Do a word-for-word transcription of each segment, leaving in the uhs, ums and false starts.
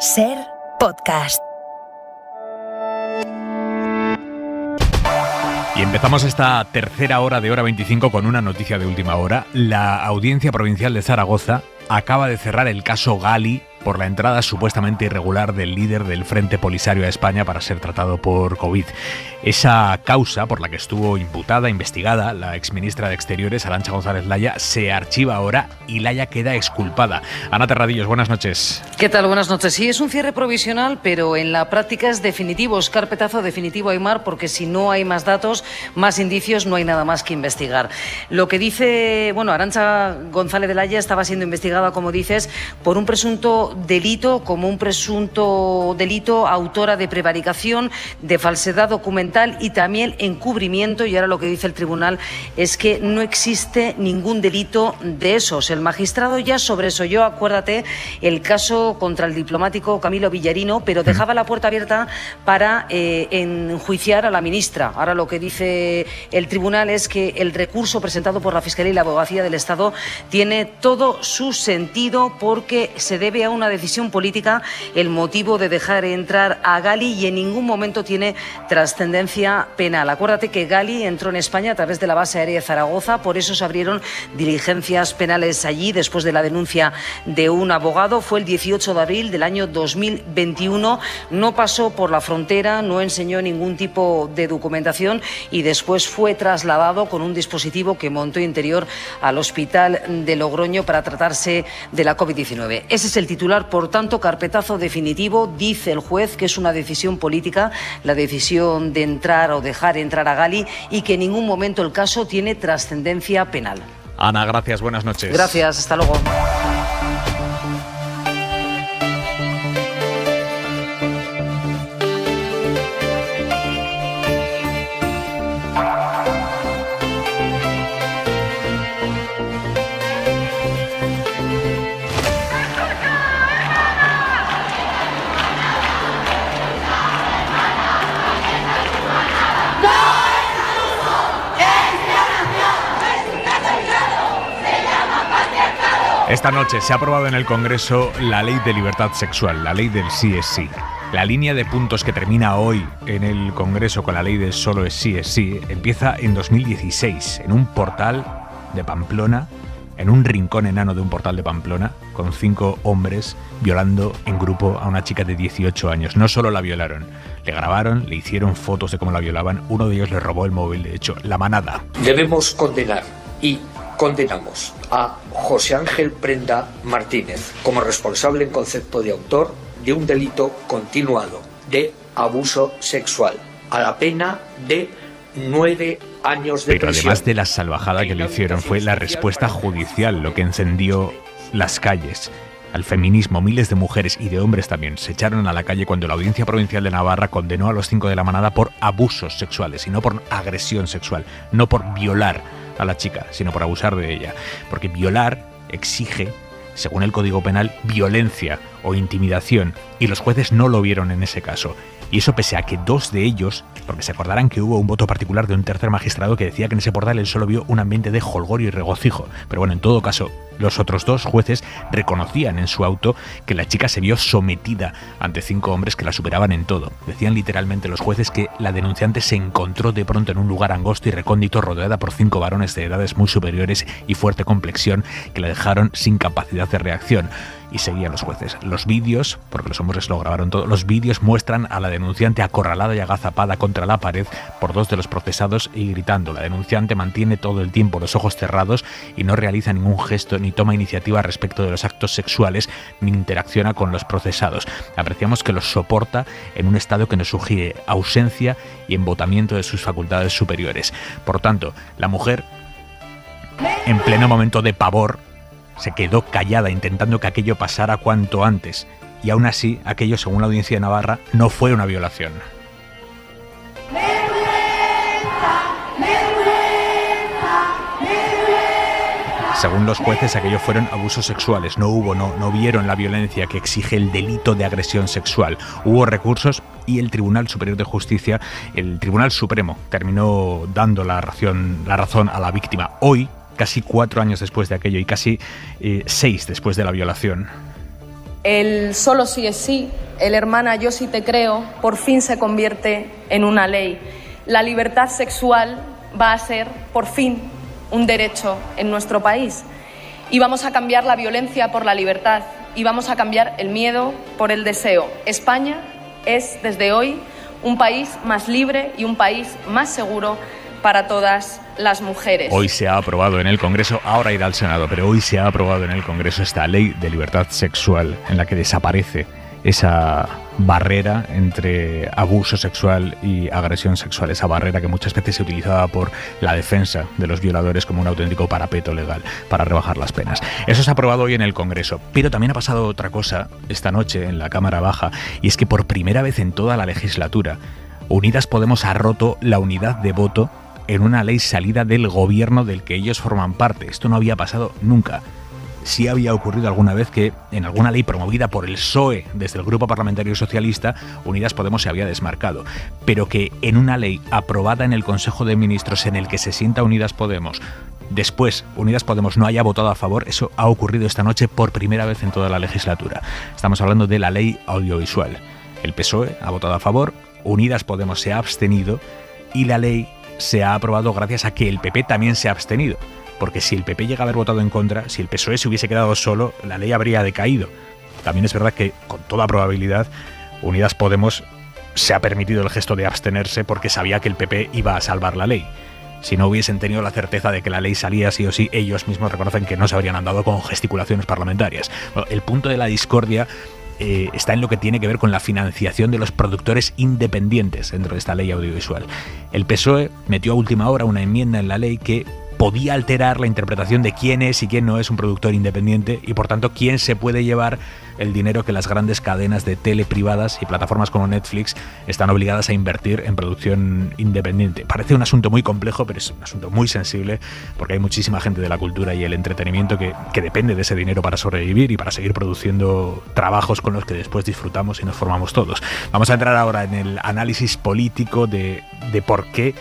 Ser Podcast. Y empezamos esta tercera hora de Hora veinticinco con una noticia de última hora. La Audiencia Provincial de Zaragoza acaba de cerrar el caso Gali por la entrada supuestamente irregular del líder del Frente Polisario a España para ser tratado por COVID. Esa causa por la que estuvo imputada, investigada, la exministra de Exteriores, Arancha González Laya, se archiva ahora y Laya queda exculpada. Ana Terradillos, buenas noches. ¿Qué tal? Buenas noches. Sí, es un cierre provisional, pero en la práctica es definitivo, es carpetazo definitivo, Aimar, porque si no hay más datos, más indicios, no hay nada más que investigar. Lo que dice, bueno, Arancha González de Laya estaba siendo investigada, como dices, por un presunto delito, como un presunto delito, autora de prevaricación, de falsedad documental y también encubrimiento. Y ahora lo que dice el tribunal es que no existe ningún delito de esos. El magistrado ya sobresoyó, acuérdate, el caso contra el diplomático Camilo Villarino, pero dejaba la puerta abierta para eh, enjuiciar a la ministra. Ahora lo que dice el tribunal es que el recurso presentado por la Fiscalía y la Abogacía del Estado tiene todo su sentido porque se debe a un una decisión política el motivo de dejar entrar a Gali y en ningún momento tiene trascendencia penal. Acuérdate que Gali entró en España a través de la base aérea de Zaragoza, por eso se abrieron diligencias penales allí después de la denuncia de un abogado. Fue el dieciocho de abril del año dos mil veintiuno, no pasó por la frontera, no enseñó ningún tipo de documentación y después fue trasladado con un dispositivo que montó Interior al hospital de Logroño para tratarse de la COVID diecinueve. Ese es el titular. Por tanto, carpetazo definitivo. Dice el juez que es una decisión política la decisión de entrar o dejar entrar a Gali y que en ningún momento el caso tiene trascendencia penal. Ana, gracias, buenas noches. Gracias, hasta luego. Esta noche se ha aprobado en el Congreso la Ley de Libertad Sexual, la Ley del Sí es Sí. La línea de puntos que termina hoy en el Congreso con la Ley de Solo es Sí es Sí empieza en dos mil dieciséis, en un portal de Pamplona, en un rincón enano de un portal de Pamplona, con cinco hombres violando en grupo a una chica de dieciocho años. No solo la violaron, le grabaron, le hicieron fotos de cómo la violaban, uno de ellos le robó el móvil, de hecho, la manada. Debemos condenar y... Condenamos a José Ángel Prenda Martínez como responsable en concepto de autor de un delito continuado de abuso sexual a la pena de nueve años de prisión. Pero además de la salvajada que le hicieron fue la respuesta judicial lo que encendió las calles. Al feminismo, miles de mujeres y de hombres también se echaron a la calle cuando la Audiencia Provincial de Navarra condenó a los cinco de la manada por abusos sexuales y no por agresión sexual, no por violar a la chica, sino por abusar de ella. Porque violar exige, según el Código Penal, violencia o intimidación y los jueces no lo vieron en ese caso. Y eso pese a que dos de ellos, porque se acordarán que hubo un voto particular de un tercer magistrado que decía que en ese portal él solo vio un ambiente de jolgorio y regocijo. Pero bueno, en todo caso, los otros dos jueces reconocían en su auto que la chica se vio sometida ante cinco hombres que la superaban en todo. Decían literalmente los jueces que la denunciante se encontró de pronto en un lugar angosto y recóndito rodeada por cinco varones de edades muy superiores y fuerte complexión que la dejaron sin capacidad de reacción. Y seguían los jueces. Los vídeos, porque los hombres lo grabaron todo, los vídeos muestran a la denunciante acorralada y agazapada contra la pared por dos de los procesados y gritando. La denunciante mantiene todo el tiempo los ojos cerrados y no realiza ningún gesto ni toma iniciativa respecto de los actos sexuales ni interacciona con los procesados. Apreciamos que los soporta en un estado que nos sugiere ausencia y embotamiento de sus facultades superiores. Por tanto, la mujer, en pleno momento de pavor, se quedó callada intentando que aquello pasara cuanto antes. Y aún así, aquello, según la Audiencia de Navarra, no fue una violación. Según los jueces, aquello fueron abusos sexuales. No hubo, no, no vieron la violencia que exige el delito de agresión sexual. Hubo recursos y el Tribunal Superior de Justicia, el Tribunal Supremo, terminó dando la razón, la razón a la víctima. Hoy, casi cuatro años después de aquello y casi eh, seis después de la violación. El solo sí es sí, el hermana yo sí te creo, por fin se convierte en una ley. La libertad sexual va a ser, por fin, un derecho en nuestro país. Y vamos a cambiar la violencia por la libertad y vamos a cambiar el miedo por el deseo. España es, desde hoy, un país más libre y un país más seguro para todas las mujeres. Hoy se ha aprobado en el Congreso, ahora irá al Senado, pero hoy se ha aprobado en el Congreso esta ley de libertad sexual en la que desaparece esa barrera entre abuso sexual y agresión sexual, esa barrera que muchas veces se utilizaba por la defensa de los violadores como un auténtico parapeto legal para rebajar las penas. Eso se ha aprobado hoy en el Congreso, pero también ha pasado otra cosa esta noche en la Cámara Baja, y es que por primera vez en toda la legislatura, Unidas Podemos ha roto la unidad de voto en una ley salida del gobierno del que ellos forman parte. Esto no había pasado nunca. Sí había ocurrido alguna vez que en alguna ley promovida por el P S O E desde el Grupo Parlamentario Socialista, Unidas Podemos se había desmarcado, pero que en una ley aprobada en el Consejo de Ministros en el que se sienta Unidas Podemos, después Unidas Podemos no haya votado a favor, eso ha ocurrido esta noche por primera vez en toda la legislatura. Estamos hablando de la ley audiovisual. El P S O E ha votado a favor, Unidas Podemos se ha abstenido y la ley se ha aprobado gracias a que el P P también se ha abstenido. Porque si el P P llega a haber votado en contra, si el P S O E se hubiese quedado solo, la ley habría decaído. También es verdad que, con toda probabilidad, Unidas Podemos se ha permitido el gesto de abstenerse porque sabía que el P P iba a salvar la ley. Si no hubiesen tenido la certeza de que la ley salía sí o sí, ellos mismos reconocen que no se habrían andado con gesticulaciones parlamentarias. Bueno, el punto de la discordia eh, está en lo que tiene que ver con la financiación de los productores independientes dentro de esta ley audiovisual. El P S O E metió a última hora una enmienda en la ley que podía alterar la interpretación de quién es y quién no es un productor independiente y, por tanto, quién se puede llevar el dinero que las grandes cadenas de tele privadas y plataformas como Netflix están obligadas a invertir en producción independiente. Parece un asunto muy complejo, pero es un asunto muy sensible porque hay muchísima gente de la cultura y el entretenimiento que, que depende de ese dinero para sobrevivir y para seguir produciendo trabajos con los que después disfrutamos y nos formamos todos. Vamos a entrar ahora en el análisis político de, de por qué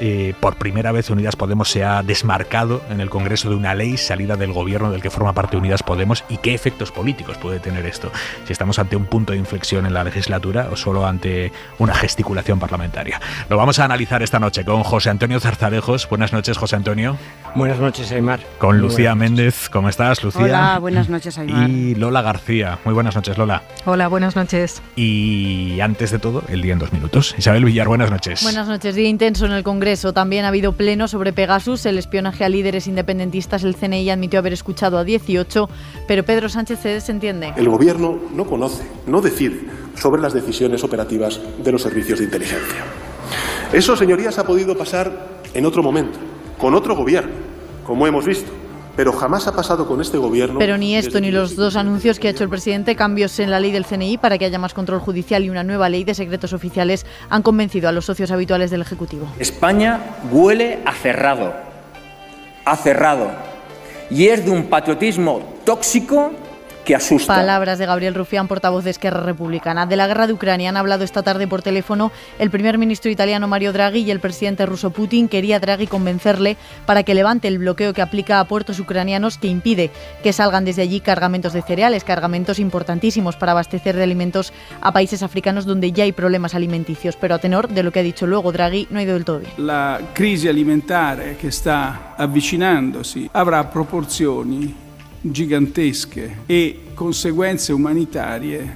Eh, por primera vez Unidas Podemos se ha desmarcado en el Congreso de una ley salida del gobierno del que forma parte Unidas Podemos y qué efectos políticos puede tener esto, si estamos ante un punto de inflexión en la legislatura o solo ante una gesticulación parlamentaria. Lo vamos a analizar esta noche con José Antonio Zarzalejos. Buenas noches, José Antonio. Buenas noches, Aimar. Con Lucía Méndez. ¿Cómo estás, Lucía? Hola, buenas noches, Aimar. Y Lola García. Muy buenas noches, Lola. Hola, buenas noches. Y antes de todo, el día en dos minutos. Isabel Villar, buenas noches. Buenas noches. Día intenso en el Congreso. También ha habido pleno sobre Pegasus, el espionaje a líderes independentistas. El C N I admitió haber escuchado a dieciocho, pero Pedro Sánchez se desentiende. El Gobierno no conoce, no decide sobre las decisiones operativas de los servicios de inteligencia. Eso, señorías, ha podido pasar en otro momento, con otro Gobierno, como hemos visto. Pero jamás ha pasado con este gobierno. Pero ni esto ni los dos anuncios que ha hecho el presidente, cambios en la ley del C N I para que haya más control judicial y una nueva ley de secretos oficiales, han convencido a los socios habituales del Ejecutivo. España huele a cerrado, a cerrado, y es de un patriotismo tóxico que asusta. Palabras de Gabriel Rufián, portavoz de Esquerra Republicana. De la guerra de Ucrania han hablado esta tarde por teléfono el primer ministro italiano Mario Draghi y el presidente ruso Putin. Quería Draghi convencerle para que levante el bloqueo que aplica a puertos ucranianos que impide que salgan desde allí cargamentos de cereales, cargamentos importantísimos para abastecer de alimentos a países africanos donde ya hay problemas alimenticios. Pero a tenor de lo que ha dicho luego Draghi, no ha ido del todo bien. La crisis alimentaria que está avvicinándose habrá proporciones gigantesche e conseguenze umanitarie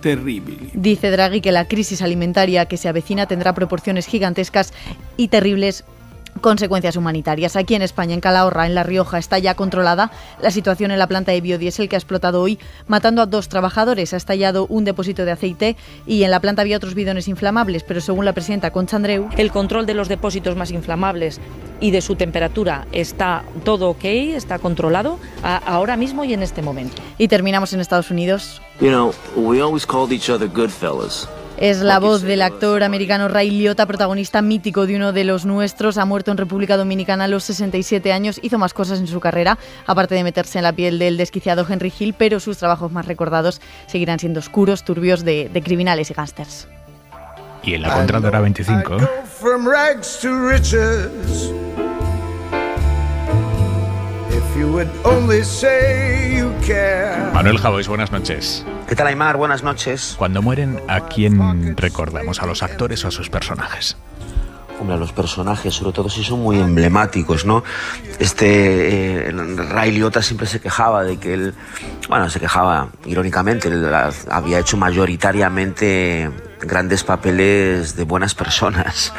terribili. Dice Draghi que la crisis alimentaria que se avecina tendrá proporciones gigantescas y terribles consecuencias humanitarias. Aquí en España, en Calahorra, en La Rioja, está ya controlada la situación en la planta de biodiesel que ha explotado hoy, matando a dos trabajadores. Ha estallado un depósito de aceite y en la planta había otros bidones inflamables, pero según la presidenta Concha Andreu, el control de los depósitos más inflamables y de su temperatura está todo ok, está controlado ahora mismo y en este momento. Y terminamos en Estados Unidos. You know, we always called each other good fellas. Es la voz del actor americano Ray Liotta, protagonista mítico de Uno de los Nuestros. Ha muerto en República Dominicana a los sesenta y siete años. Hizo más cosas en su carrera, aparte de meterse en la piel del desquiciado Henry Hill, pero sus trabajos más recordados seguirán siendo oscuros, turbios, de, de criminales y gángsters. Y en la contratadora veinticinco. you would only say you care. Manuel Javois, buenas noches. ¿Qué tal, Aymar? Buenas noches. Cuando mueren, ¿a quién recordamos? ¿A los actores o a sus personajes? Hombre, a los personajes, sobre todo si son muy emblemáticos, ¿no? Este, eh, Ray Liotta siempre se quejaba de que él, bueno, se quejaba irónicamente, él había hecho mayoritariamente grandes papeles de buenas personas,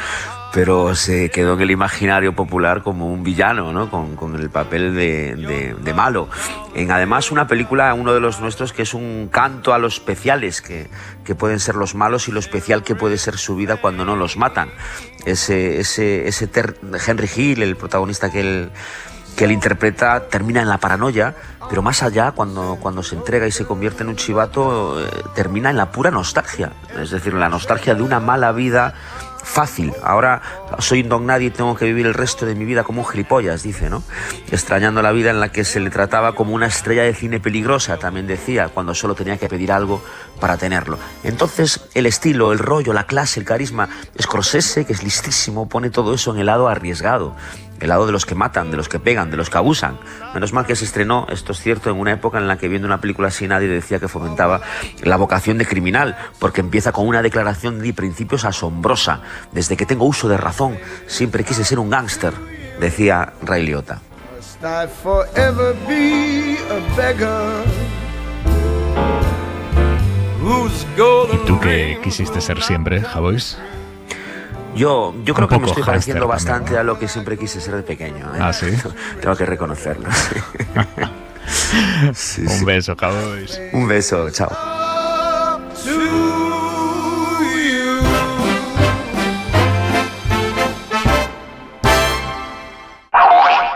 pero se quedó en el imaginario popular como un villano, ¿no? Con, con el papel de, de, de malo. En además una película, uno de los nuestros, que es un canto a los especiales que, que pueden ser los malos y lo especial que puede ser su vida cuando no los matan. Ese, ese, ese ter, Henry Hill, el protagonista que él, que él interpreta, termina en la paranoia, pero más allá, cuando, cuando se entrega y se convierte en un chivato, eh, termina en la pura nostalgia, es decir, en la nostalgia de una mala vida fácil. Ahora soy un don nadie y tengo que vivir el resto de mi vida como un gilipollas, dice, ¿no? Extrañando la vida en la que se le trataba como una estrella de cine peligrosa, también decía, cuando solo tenía que pedir algo para tenerlo. Entonces, el estilo, el rollo, la clase, el carisma. Scorsese, que es listísimo, pone todo eso en el lado arriesgado, el lado de los que matan, de los que pegan, de los que abusan. Menos mal que se estrenó, esto es cierto, en una época en la que viendo una película así nadie decía que fomentaba la vocación de criminal, porque empieza con una declaración de principios asombrosa. Desde que tengo uso de razón, siempre quise ser un gángster, decía Ray Liotta. ¿Y tú qué quisiste ser siempre, Javois? Yo, yo creo que me estoy pareciendo bastante también, ¿no?, a lo que siempre quise ser de pequeño, ¿eh? ¿Ah, sí? Tengo que reconocerlo. Sí, un sí. beso, Javois. Un beso, chao.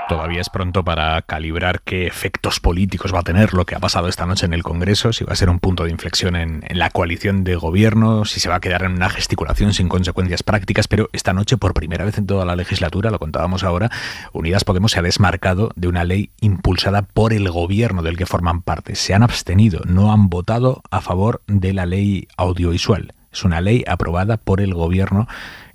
Todavía es pronto para calibrar qué efectos políticos va a tener lo que ha pasado esta noche en el Congreso, si va a ser un punto de inflexión en, en la coalición de gobierno, si se va a quedar en una gesticulación sin consecuencias prácticas, pero esta noche, por primera vez en toda la legislatura, lo contábamos ahora, Unidas Podemos se ha desmarcado de una ley impulsada por el gobierno del que forman parte. Se han abstenido, no han votado a favor de la ley audiovisual. Es una ley aprobada por el gobierno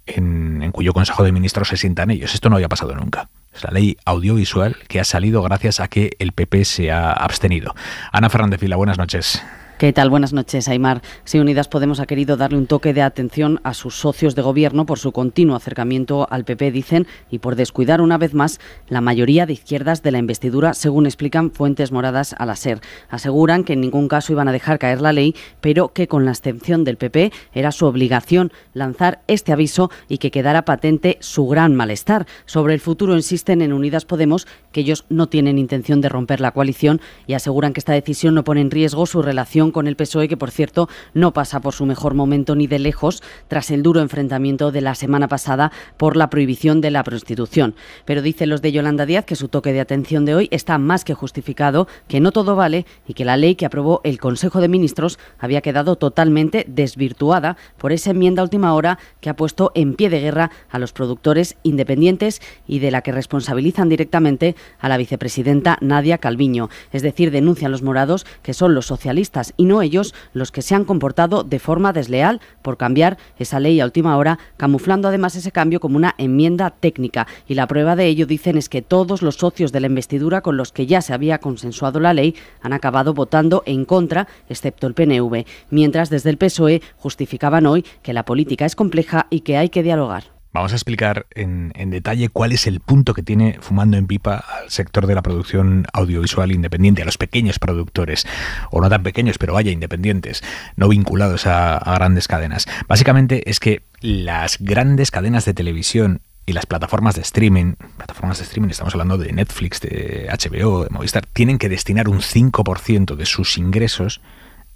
en, en cuyo Consejo de Ministros se sientan ellos. Esto no había pasado nunca. Es la ley audiovisual que ha salido gracias a que el P P se ha abstenido. Ana Fernández Vila, buenas noches. ¿Qué tal? Buenas noches, Aimar. Sí, Unidas Podemos ha querido darle un toque de atención a sus socios de gobierno por su continuo acercamiento al P P, dicen, y por descuidar una vez más la mayoría de izquierdas de la investidura, según explican fuentes moradas a la SER. Aseguran que en ningún caso iban a dejar caer la ley, pero que con la abstención del P P era su obligación lanzar este aviso y que quedara patente su gran malestar. Sobre el futuro insisten en Unidas Podemos que ellos no tienen intención de romper la coalición y aseguran que esta decisión no pone en riesgo su relación con el P S O E, que por cierto no pasa por su mejor momento ni de lejos tras el duro enfrentamiento de la semana pasada por la prohibición de la prostitución. Pero dicen los de Yolanda Díaz que su toque de atención de hoy está más que justificado, que no todo vale y que la ley que aprobó el Consejo de Ministros había quedado totalmente desvirtuada por esa enmienda a última hora que ha puesto en pie de guerra a los productores independientes y de la que responsabilizan directamente a la vicepresidenta Nadia Calviño. Es decir, denuncian los morados que son los socialistas y no ellos los que se han comportado de forma desleal por cambiar esa ley a última hora, camuflando además ese cambio como una enmienda técnica. Y la prueba de ello, dicen, es que todos los socios de la investidura con los que ya se había consensuado la ley han acabado votando en contra, excepto el P N V. Mientras, desde el P S O E justificaban hoy que la política es compleja y que hay que dialogar. Vamos a explicar en, en detalle cuál es el punto que tiene fumando en pipa al sector de la producción audiovisual independiente, a los pequeños productores, o no tan pequeños, pero vaya, independientes, no vinculados a, a grandes cadenas. Básicamente es que las grandes cadenas de televisión y las plataformas de streaming, plataformas de streaming, estamos hablando de Netflix, de H B O, de Movistar, tienen que destinar un cinco por ciento de sus ingresos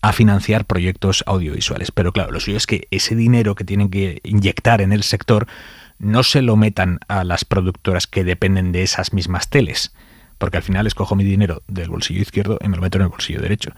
a financiar proyectos audiovisuales. Pero claro, lo suyo es que ese dinero que tienen que inyectar en el sector no se lo metan a las productoras que dependen de esas mismas teles, porque al final escojo mi dinero del bolsillo izquierdo y me lo meto en el bolsillo derecho.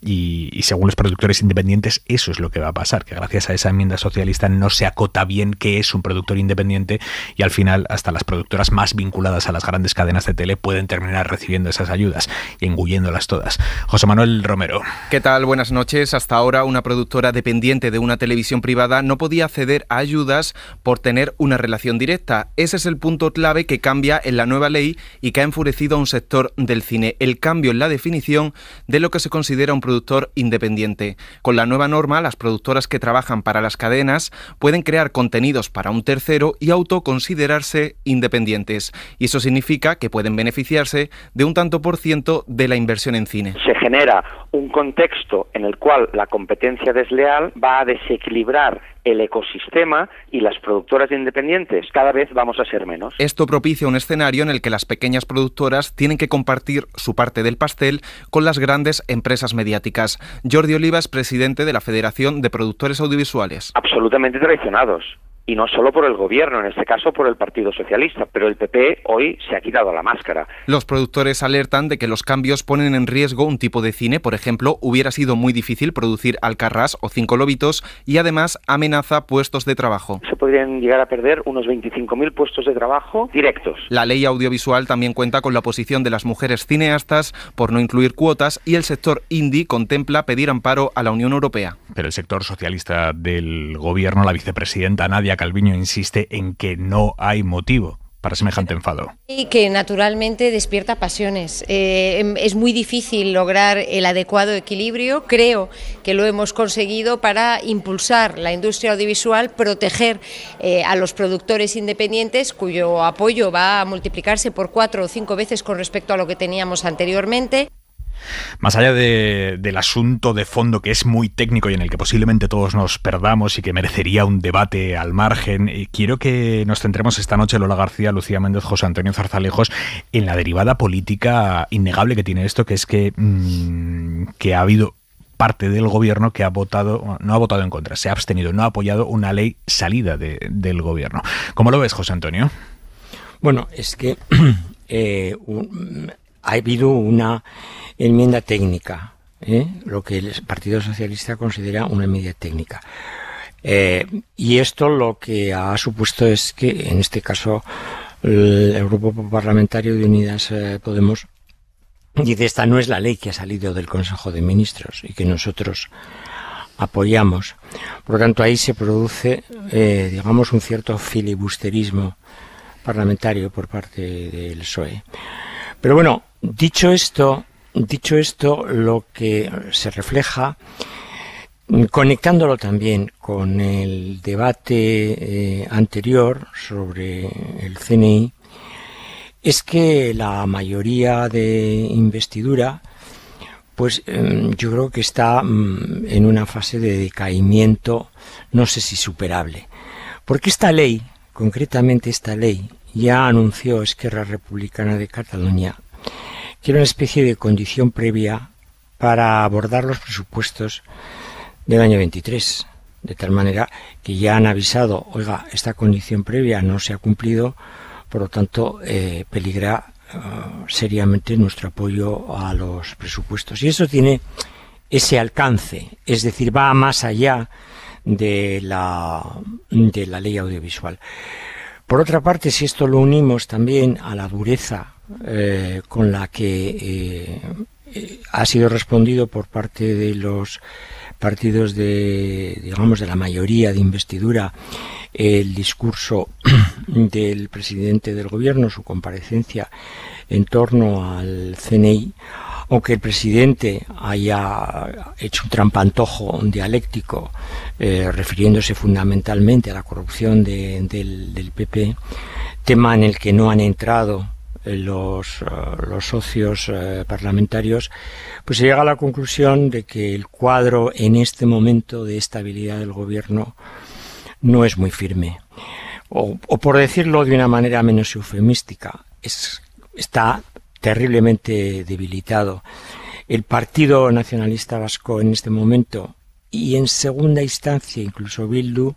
Y, y según los productores independientes, eso es lo que va a pasar, que gracias a esa enmienda socialista no se acota bien qué es un productor independiente, y al final hasta las productoras más vinculadas a las grandes cadenas de tele pueden terminar recibiendo esas ayudas y engulléndolas todas. José Manuel Romero. ¿Qué tal? Buenas noches. Hasta ahora una productora dependiente de una televisión privada no podía acceder a ayudas por tener una relación directa. Ese es el punto clave que cambia en la nueva ley y que ha enfurecido a un sector del cine, el cambio en la definición de lo que se considera un productor independiente. Con la nueva norma, las productoras que trabajan para las cadenas pueden crear contenidos para un tercero y autoconsiderarse independientes. Y eso significa que pueden beneficiarse de un tanto por ciento de la inversión en cine. Se genera un contexto en el cual la competencia desleal va a desequilibrar el ecosistema y las productoras independientes cada vez vamos a ser menos. Esto propicia un escenario en el que las pequeñas productoras tienen que compartir su parte del pastel con las grandes empresas mediáticas. Jordi Oliva es presidente de la Federación de Productores Audiovisuales. Absolutamente traicionados. Y no solo por el gobierno, en este caso por el Partido Socialista, pero el P P hoy se ha quitado la máscara. Los productores alertan de que los cambios ponen en riesgo un tipo de cine. Por ejemplo, hubiera sido muy difícil producir Alcarrás o Cinco Lóbitos, y además amenaza puestos de trabajo. Se podrían llegar a perder unos veinticinco mil puestos de trabajo directos. La ley audiovisual también cuenta con la oposición de las mujeres cineastas por no incluir cuotas, y el sector indie contempla pedir amparo a la Unión Europea. Pero el sector socialista del gobierno, la vicepresidenta Nadia Calviño insiste en que no hay motivo para semejante enfado. Y que naturalmente despierta pasiones. Eh, es muy difícil lograr el adecuado equilibrio. Creo que lo hemos conseguido para impulsar la industria audiovisual, proteger eh, a los productores independientes, cuyo apoyo va a multiplicarse por cuatro o cinco veces con respecto a lo que teníamos anteriormente. Más allá de, del asunto de fondo, que es muy técnico y en el que posiblemente todos nos perdamos y que merecería un debate al margen, quiero que nos centremos esta noche, Lola García, Lucía Méndez, José Antonio Zarzalejos, en la derivada política innegable que tiene esto, que es que, mmm, que ha habido parte del gobierno que ha votado, no ha votado en contra, se ha abstenido, no ha apoyado una ley salida de, del gobierno. ¿Cómo lo ves, José Antonio? Bueno, es que eh, un, ha habido una enmienda técnica, ¿eh? Lo que el Partido Socialista considera una enmienda técnica. Eh, y esto lo que ha supuesto es que, en este caso, el, el Grupo Parlamentario de Unidas eh, Podemos dice: esta no es la ley que ha salido del Consejo de Ministros y que nosotros apoyamos. Por lo tanto, ahí se produce, eh, digamos, un cierto filibusterismo parlamentario por parte del P S O E. Pero bueno, dicho esto... Dicho esto, lo que se refleja, conectándolo también con el debate eh, anterior sobre el C N I, es que la mayoría de investidura, pues eh, yo creo que está mm, en una fase de decaimiento, no sé si superable. Porque esta ley, concretamente esta ley, ya anunció Esquerra Republicana de Cataluña, que era una especie de condición previa para abordar los presupuestos del año veintitrés, de tal manera que ya han avisado: oiga, esta condición previa no se ha cumplido, por lo tanto eh, peligra uh, seriamente nuestro apoyo a los presupuestos. Y eso tiene ese alcance, es decir, va más allá de la, de la ley audiovisual. Por otra parte, si esto lo unimos también a la dureza Eh, con la que eh, eh, ha sido respondido por parte de los partidos de, digamos, de la mayoría de investidura, el discurso del presidente del gobierno, su comparecencia en torno al C N I, aunque el presidente haya hecho un trampantojo dialéctico eh, refiriéndose fundamentalmente a la corrupción de, del, del P P, tema en el que no han entrado Los, los socios eh, parlamentarios, pues se llega a la conclusión de que el cuadro en este momento de estabilidad del gobierno no es muy firme. O, o por decirlo de una manera menos eufemística, es, está terriblemente debilitado. El Partido Nacionalista Vasco en este momento, y en segunda instancia incluso Bildu,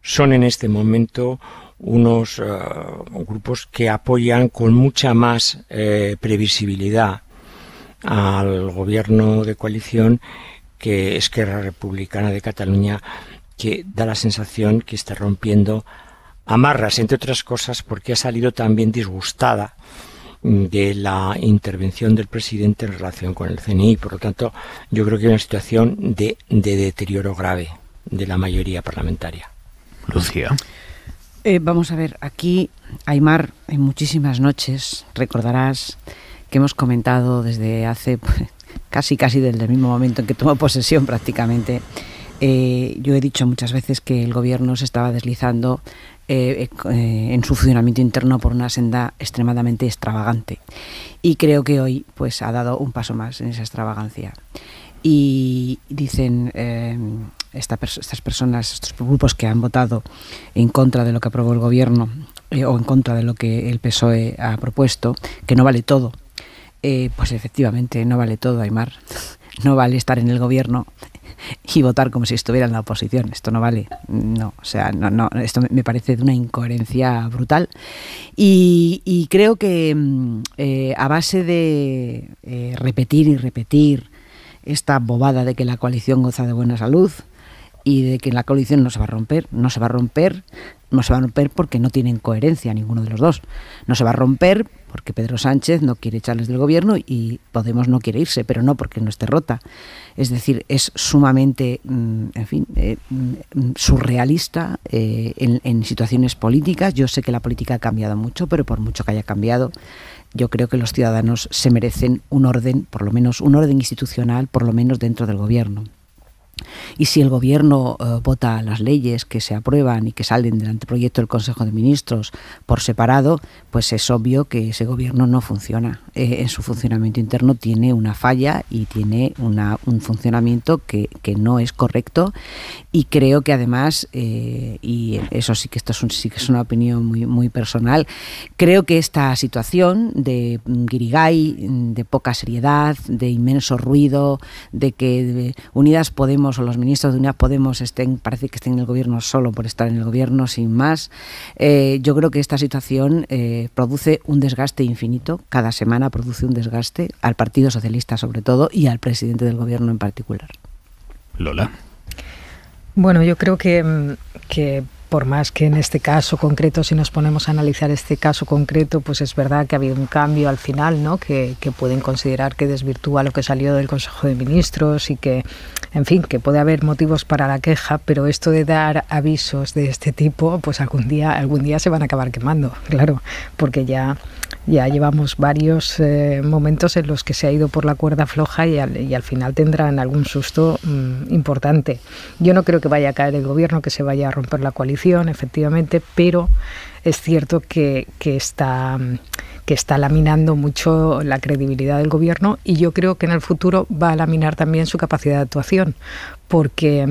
son en este momento unos uh, grupos que apoyan con mucha más eh, previsibilidad al gobierno de coalición que Esquerra Republicana de Cataluña, que da la sensación que está rompiendo amarras, entre otras cosas porque ha salido también disgustada de la intervención del presidente en relación con el C N I. Por lo tanto, yo creo que es una situación de, de deterioro grave de la mayoría parlamentaria. Lucía. Eh, vamos a ver, aquí, Aimar, en muchísimas noches, recordarás que hemos comentado desde hace pues, casi casi desde el mismo momento en que tomó posesión prácticamente. Eh, yo he dicho muchas veces que el gobierno se estaba deslizando eh, eh, en su funcionamiento interno por una senda extremadamente extravagante, y creo que hoy pues ha dado un paso más en esa extravagancia. Y dicen eh, esta pers- estas personas, estos grupos que han votado en contra de lo que aprobó el gobierno eh, o en contra de lo que el P S O E ha propuesto, que no vale todo. Eh, pues efectivamente no vale todo, Aimar. No vale estar en el gobierno y votar como si estuviera en la oposición. Esto no vale. No, o sea, no, no. Esto me parece de una incoherencia brutal. Y, y creo que eh, a base de eh, repetir y repetir esta bobada de que la coalición goza de buena salud y de que la coalición no se va a romper, no se va a romper, no se va a romper porque no tienen coherencia ninguno de los dos. No se va a romper porque Pedro Sánchez no quiere echarles del gobierno y Podemos no quiere irse, pero no porque no esté rota. Es decir, es sumamente, en fin, eh, surrealista eh, en, en situaciones políticas. Yo sé que la política ha cambiado mucho, pero por mucho que haya cambiado, yo creo que los ciudadanos se merecen un orden, por lo menos un orden institucional, por lo menos dentro del gobierno. Y si el gobierno eh, vota las leyes que se aprueban y que salen del anteproyecto del Consejo de Ministros por separado, pues es obvio que ese gobierno no funciona. Eh, en su funcionamiento interno tiene una falla y tiene una, un funcionamiento que, que no es correcto. Y creo que además, eh, y eso sí que esto es un, sí que es una opinión muy, muy personal, creo que esta situación de guirigay, de poca seriedad, de inmenso ruido, de que de Unidas Podemos o los ministros de Unidas Podemos estén, parece que estén en el gobierno solo por estar en el gobierno, sin más. Eh, yo creo que esta situación eh, produce un desgaste infinito, cada semana produce un desgaste al Partido Socialista sobre todo y al presidente del gobierno en particular. Lola. Bueno, yo creo que, que por más que en este caso concreto, si nos ponemos a analizar este caso concreto, pues es verdad que ha habido un cambio al final, ¿no? Que, que pueden considerar que desvirtúa lo que salió del Consejo de Ministros y que, en fin, que puede haber motivos para la queja, pero esto de dar avisos de este tipo, pues algún día, algún día se van a acabar quemando, claro, porque ya... Ya llevamos varios eh, momentos en los que se ha ido por la cuerda floja y al, y al final tendrán algún susto mm, importante. Yo no creo que vaya a caer el gobierno, que se vaya a romper la coalición, efectivamente, pero es cierto que, que está... que está laminando mucho la credibilidad del gobierno, y yo creo que en el futuro va a laminar también su capacidad de actuación, porque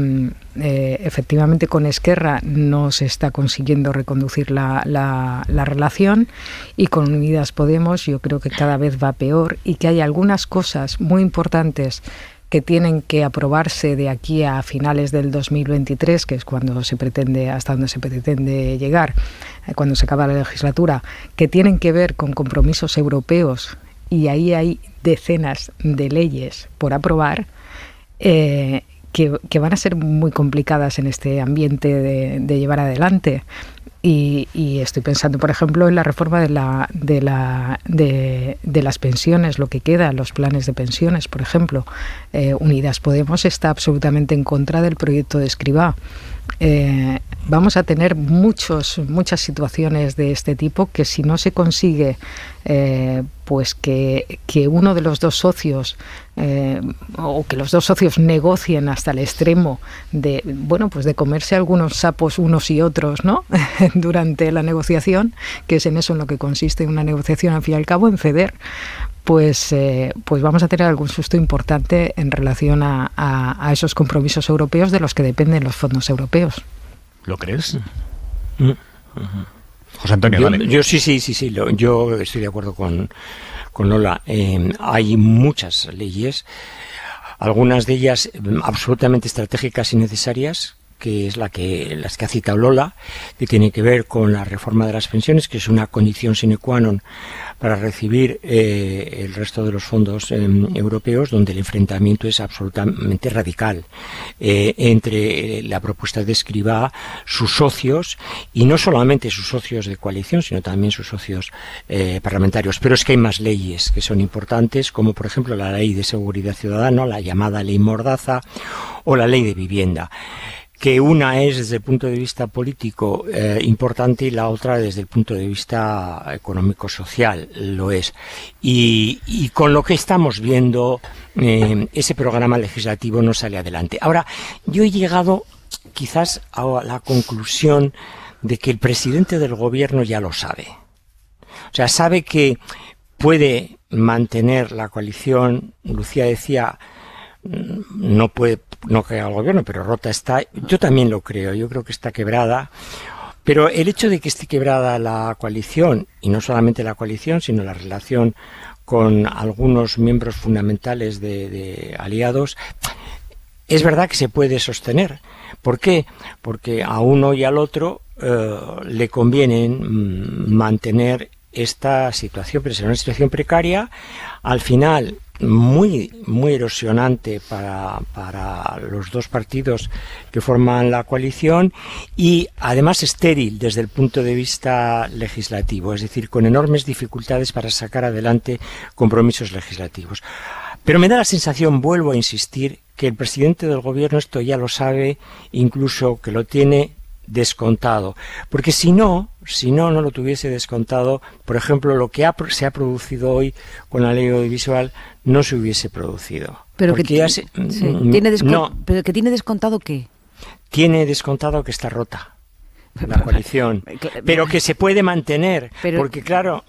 eh, efectivamente con Esquerra no se está consiguiendo reconducir la, la, la relación, y con Unidas Podemos yo creo que cada vez va peor y que hay algunas cosas muy importantes que tienen que aprobarse de aquí a finales del dos mil veintitrés, que es cuando se pretende, hasta donde se pretende llegar, cuando se acaba la legislatura, que tienen que ver con compromisos europeos, y ahí hay decenas de leyes por aprobar, eh, que, que van a ser muy complicadas en este ambiente de, de llevar adelante. Y, y estoy pensando, por ejemplo, en la reforma de, la, de, la, de, de las pensiones, lo que queda, los planes de pensiones, por ejemplo. Eh, Unidas Podemos está absolutamente en contra del proyecto de Escribá. Eh, vamos a tener muchos, muchas situaciones de este tipo que si no se consigue eh, pues que, que uno de los dos socios eh, o que los dos socios negocien hasta el extremo de, bueno, pues de comerse algunos sapos unos y otros, ¿no? durante la negociación, que es en eso en lo que consiste una negociación al fin y al cabo, en ceder, pues, eh, pues vamos a tener algún susto importante en relación a, a, a esos compromisos europeos de los que dependen los fondos europeos. ¿Lo crees? Mm. José Antonio, yo, vale. Yo sí, sí, sí, sí. Lo, yo estoy de acuerdo con, con Lola. Eh, hay muchas leyes, algunas de ellas absolutamente estratégicas y necesarias, que es la que, las que ha citado Lola, que tiene que ver con la reforma de las pensiones, que es una condición sine qua non para recibir eh, el resto de los fondos eh, europeos, donde el enfrentamiento es absolutamente radical eh, entre la propuesta de Escribá, sus socios, y no solamente sus socios de coalición, sino también sus socios eh, parlamentarios. Pero es que hay más leyes que son importantes, como por ejemplo la Ley de Seguridad Ciudadana, la llamada Ley Mordaza, o la Ley de Vivienda, que una es desde el punto de vista político eh, importante y la otra desde el punto de vista económico-social lo es. Y, y con lo que estamos viendo, eh, ese programa legislativo no sale adelante. Ahora, yo he llegado quizás a la conclusión de que el presidente del gobierno ya lo sabe. O sea, sabe que puede mantener la coalición. Lucía decía, no puede, no cae al gobierno, pero rota está. Yo también lo creo, yo creo que está quebrada. Pero el hecho de que esté quebrada la coalición, y no solamente la coalición, sino la relación con algunos miembros fundamentales de, de aliados, es verdad que se puede sostener. ¿Por qué? Porque a uno y al otro eh, le conviene mantener esta situación, pero será una situación precaria, al final muy muy erosionante para, para los dos partidos que forman la coalición, y además estéril desde el punto de vista legislativo, es decir, con enormes dificultades para sacar adelante compromisos legislativos. Pero me da la sensación, vuelvo a insistir, que el presidente del gobierno esto ya lo sabe, incluso que lo tiene descontado, porque si no, si no, no lo tuviese descontado, por ejemplo, lo que ha, se ha producido hoy con la ley audiovisual no se hubiese producido. Pero, que, ya se, sí, tiene no, ¿pero que tiene descontado qué? Tiene descontado que está rota la coalición, pero que se puede mantener, pero, porque claro,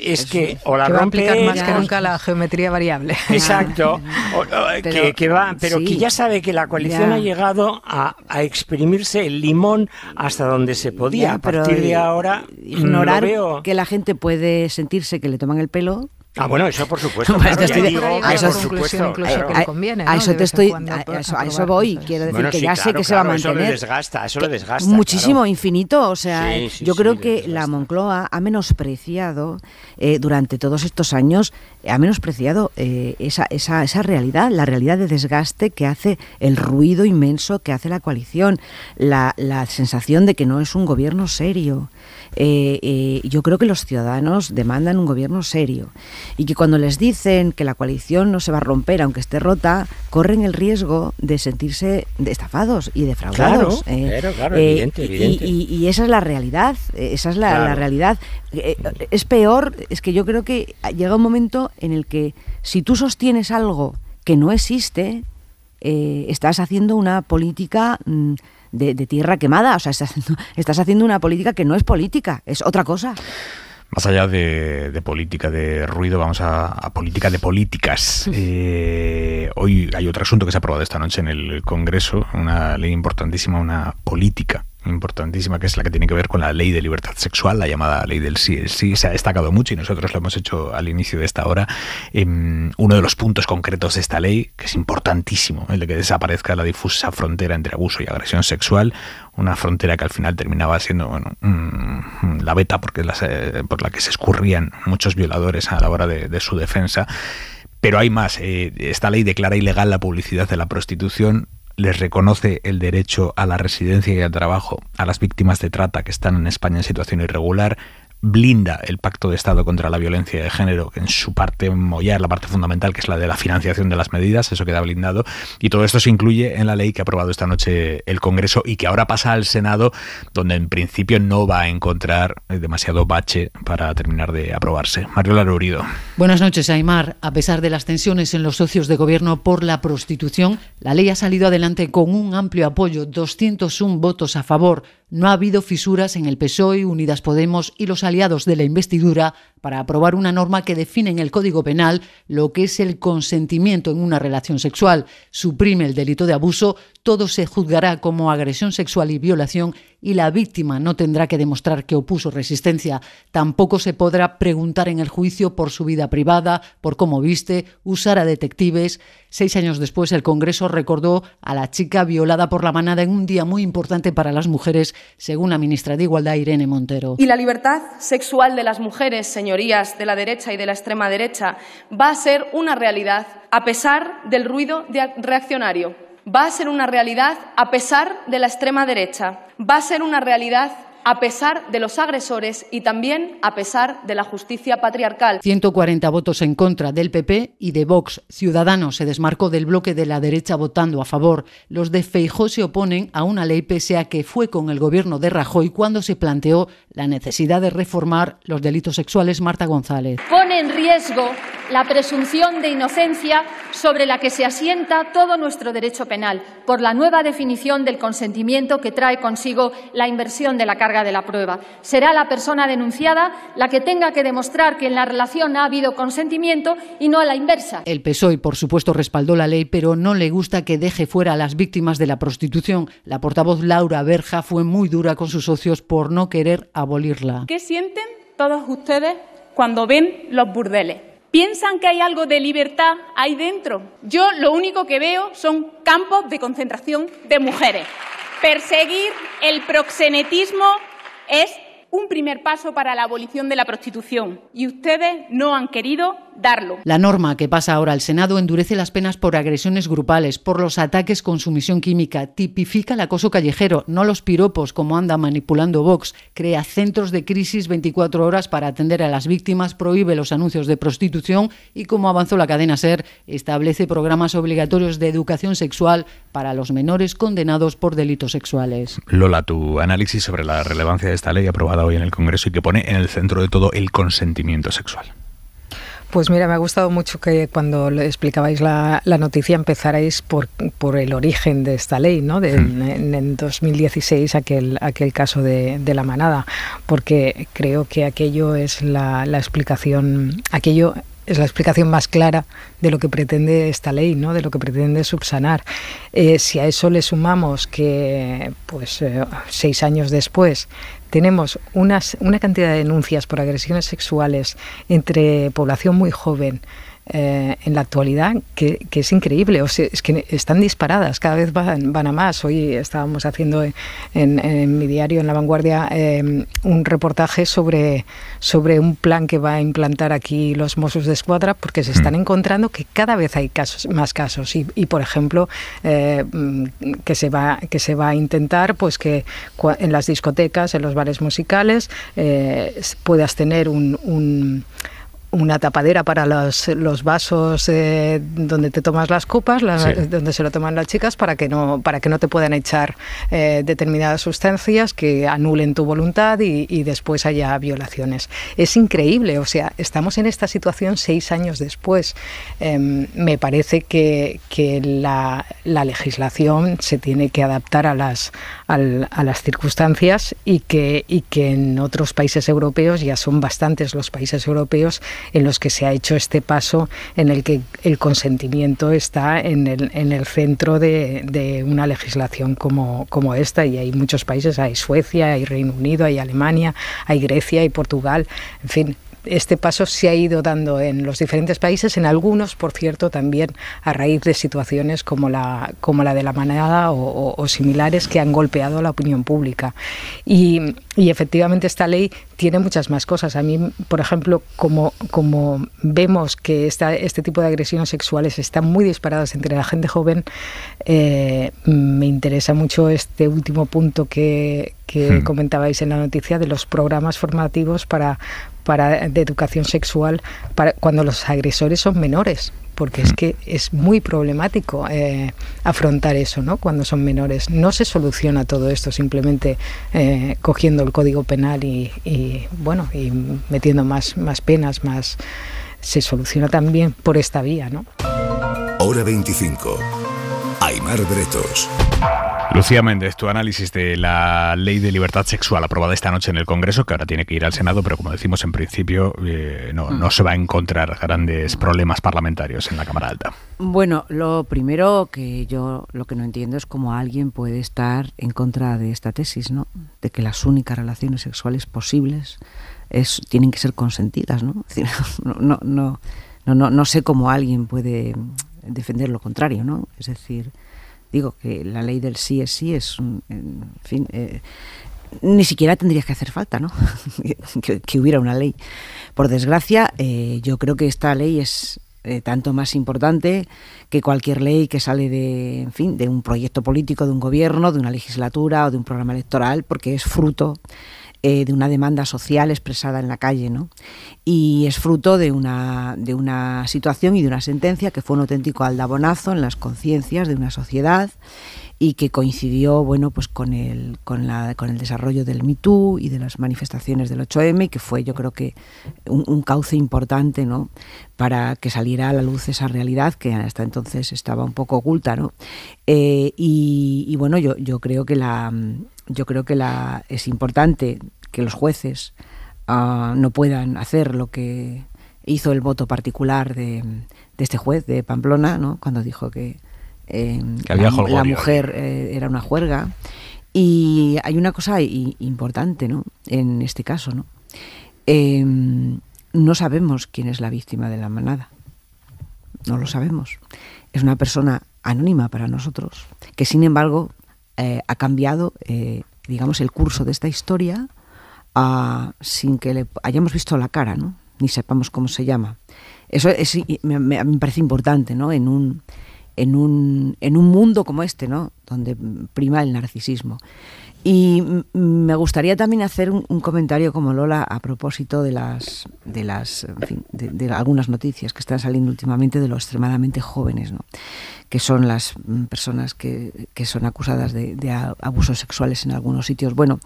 es que o la que va rompe a aplicar más que nunca la geometría variable. Exacto, o, o, pero, que, que va, pero sí, que ya sabe que la coalición ya ha llegado a, a exprimirse el limón hasta donde se podía. Ya, a partir de ahora, ignorar lo veo, que la gente puede sentirse que le toman el pelo. Ah, bueno, eso por supuesto. Claro, te estoy, digo, a eso, por supuesto, claro, que conviene, ¿no? A eso te estoy, a, a, eso, a eso voy. Quiero decir, bueno, que sí, ya claro, sé que claro, se va a mantener. Eso le desgasta, eso le desgasta. Muchísimo, claro, infinito. O sea, sí, sí, yo sí, creo sí, que la Moncloa ha menospreciado eh, durante todos estos años, ha menospreciado eh, esa, esa, esa realidad, la realidad de desgaste que hace el ruido inmenso que hace la coalición, la, la sensación de que no es un gobierno serio. Eh, eh, yo creo que los ciudadanos demandan un gobierno serio y que cuando les dicen que la coalición no se va a romper aunque esté rota, corren el riesgo de sentirse estafados y defraudados. Claro, eh, claro, claro, eh, evidente, y, evidente. Y, y esa es la realidad, esa es la, claro, la realidad. Eh, es peor, es que yo creo que llega un momento en el que si tú sostienes algo que no existe, eh, estás haciendo una política Mm, De, de tierra quemada, o sea, estás, estás haciendo una política que no es política, es otra cosa. Más allá de, de política de ruido, vamos a, a política de políticas. Eh, hoy hay otro asunto que se ha aprobado esta noche en el Congreso, una ley importantísima, una política importantísima, que es la que tiene que ver con la ley de libertad sexual, la llamada ley del sí. El sí se ha destacado mucho y nosotros lo hemos hecho al inicio de esta hora. Eh, uno de los puntos concretos de esta ley, que es importantísimo, el de que desaparezca la difusa frontera entre abuso y agresión sexual, una frontera que al final terminaba siendo, bueno, la veta porque las, eh, por la que se escurrían muchos violadores a la hora de, de su defensa. Pero hay más. Eh, esta ley declara ilegal la publicidad de la prostitución, les reconoce el derecho a la residencia y al trabajo a las víctimas de trata que están en España en situación irregular, blinda el Pacto de Estado contra la Violencia de Género, que en su parte mollar, la parte fundamental, que es la de la financiación de las medidas, eso queda blindado, y todo esto se incluye en la ley que ha aprobado esta noche el Congreso y que ahora pasa al Senado, donde en principio no va a encontrar demasiado bache para terminar de aprobarse. Mario Larurido. Buenas noches, Aimar. A pesar de las tensiones en los socios de gobierno por la prostitución, la ley ha salido adelante con un amplio apoyo, doscientos uno votos a favor. No ha habido fisuras en el P S O E, Unidas Podemos y los aliados de la investidura para aprobar una norma que define en el Código Penal lo que es el consentimiento en una relación sexual, suprime el delito de abuso, todo se juzgará como agresión sexual y violación y la víctima no tendrá que demostrar que opuso resistencia. Tampoco se podrá preguntar en el juicio por su vida privada, por cómo viste, usar a detectives. Seis años después, el Congreso recordó a la chica violada por la manada en un día muy importante para las mujeres, según la ministra de Igualdad, Irene Montero. Y la libertad sexual de las mujeres, señorías, de la derecha y de la extrema derecha, va a ser una realidad a pesar del ruido reaccionario. Va a ser una realidad a pesar de la extrema derecha. Va a ser una realidad a pesar de los agresores y también a pesar de la justicia patriarcal. ciento cuarenta votos en contra del P P y de Vox. Ciudadanos se desmarcó del bloque de la derecha votando a favor. Los de Feijóo se oponen a una ley pese a que fue con el gobierno de Rajoy cuando se planteó la necesidad de reformar los delitos sexuales. Marta González. Pone en riesgo la presunción de inocencia sobre la que se asienta todo nuestro derecho penal por la nueva definición del consentimiento que trae consigo la inversión de la carga de la prueba. Será la persona denunciada la que tenga que demostrar que en la relación ha habido consentimiento y no a la inversa. El P S O E, por supuesto, respaldó la ley, pero no le gusta que deje fuera a las víctimas de la prostitución. La portavoz Laura Berja fue muy dura con sus socios por no querer abolirla. ¿Qué sienten todos ustedes cuando ven los burdeles? ¿Piensan que hay algo de libertad ahí dentro? Yo lo único que veo son campos de concentración de mujeres. Perseguir el proxenetismo es un primer paso para la abolición de la prostitución y ustedes no han querido darlo. La norma que pasa ahora al Senado endurece las penas por agresiones grupales, por los ataques con sumisión química, tipifica el acoso callejero, no los piropos como anda manipulando Vox, crea centros de crisis veinticuatro horas para atender a las víctimas, prohíbe los anuncios de prostitución y, como avanzó la cadena SER, establece programas obligatorios de educación sexual para los menores condenados por delitos sexuales. Lola, tu análisis sobre la relevancia de esta ley aprobada hoy en el Congreso y que pone en el centro de todo el consentimiento sexual. Pues mira, me ha gustado mucho que cuando explicabais la, la noticia empezarais por, por el origen de esta ley, ¿no? De, en, en dos mil dieciséis, aquel, aquel caso de, de la manada, porque creo que aquello es la, la explicación, aquello es la explicación más clara de lo que pretende esta ley, ¿no? De lo que pretende subsanar. Eh, si a eso le sumamos que, pues, eh, seis años después tenemos unas, una cantidad de denuncias por agresiones sexuales entre población muy joven eh, en la actualidad que, que es increíble, o sea, es que están disparadas, cada vez van, van a más. Hoy estábamos haciendo en, en, en mi diario, en La Vanguardia, eh, un reportaje sobre, sobre un plan que va a implantar aquí los Mossos de Escuadra, porque se están encontrando que cada vez hay casos, más casos y, y por ejemplo, eh, que, se va, que se va a intentar pues que en las discotecas, en los bares musicales, eh, puedas tener un, un, una tapadera para los, los vasos eh, donde te tomas las copas, la, sí. donde se lo toman las chicas, para que no, para que no te puedan echar eh, determinadas sustancias que anulen tu voluntad y, y después haya violaciones. Es increíble, o sea, estamos en esta situación seis años después. Eh, me parece que, que la, la legislación se tiene que adaptar a las a las circunstancias y que, y que en otros países europeos, ya son bastantes los países europeos en los que se ha hecho este paso en el que el consentimiento está en el, en el centro de, de una legislación como, como esta, y hay muchos países, hay Suecia, hay Reino Unido, hay Alemania, hay Grecia, hay Portugal, en fin. Este paso se ha ido dando en los diferentes países, en algunos, por cierto, también a raíz de situaciones como la, como la de la manada o, o, o similares que han golpeado la opinión pública. Y, y efectivamente esta ley tiene muchas más cosas. A mí, por ejemplo, como, como vemos que esta, este tipo de agresiones sexuales están muy disparadas entre la gente joven, eh, me interesa mucho este último punto que, que sí. comentabais en la noticia de los programas formativos para... Para, de educación sexual para cuando los agresores son menores, porque es que es muy problemático eh, afrontar eso, ¿no? Cuando son menores. No se soluciona todo esto simplemente eh, cogiendo el Código Penal y, y bueno y metiendo más, más penas, más. Se soluciona también por esta vía, ¿no? Hora veinticinco. Aimar Bretos. Lucía Méndez, tu análisis de la ley de libertad sexual aprobada esta noche en el Congreso, que ahora tiene que ir al Senado, pero como decimos en principio eh, no, no se va a encontrar grandes problemas parlamentarios en la Cámara Alta. Bueno, lo primero que yo lo que no entiendo es cómo alguien puede estar en contra de esta tesis, ¿no? De que las únicas relaciones sexuales posibles es, tienen que ser consentidas, ¿no? Es decir, no, no, no, no, no, no sé cómo alguien puede defender lo contrario, ¿no? Es decir, digo que la ley del sí es sí es un, en fin, eh, ni siquiera tendría que hacer falta, ¿no? que, que hubiera una ley. Por desgracia, eh, yo creo que esta ley es eh, tanto más importante que cualquier ley que sale de, en fin, de un proyecto político, de un gobierno, de una legislatura o de un programa electoral, porque es fruto eh, de una demanda social expresada en la calle, ¿no? Y es fruto de una, de una situación y de una sentencia que fue un auténtico aldabonazo en las conciencias de una sociedad y que coincidió, bueno, pues con el con la con el desarrollo del Me Too y de las manifestaciones del ocho eme, que fue, yo creo que un, un cauce importante, ¿no?, para que saliera a la luz esa realidad que hasta entonces estaba un poco oculta, ¿no? Eh, y, y bueno, yo yo creo que la yo creo que la es importante que los jueces Uh, no puedan hacer lo que hizo el voto particular de, de este juez de Pamplona, ¿no?, cuando dijo que, eh, que la, la mujer eh, era una juerga. Y hay una cosa i- importante, ¿no?, en este caso, ¿no? Eh, no sabemos quién es la víctima de la manada, no lo sabemos. Es una persona anónima para nosotros, que sin embargo eh, ha cambiado eh, digamos el curso de esta historia, Uh, sin que le hayamos visto la cara, ¿no?, ni sepamos cómo se llama. Eso es, me, me, me parece importante, ¿no?, en un, en un, en un mundo como este, ¿no?, donde prima el narcisismo. Y m- me gustaría también hacer un, un comentario como Lola a propósito de las, de las, en fin, de, de algunas noticias que están saliendo últimamente de los extremadamente jóvenes, ¿no?, que son las personas que, que son acusadas de, de abusos sexuales en algunos sitios. Bueno,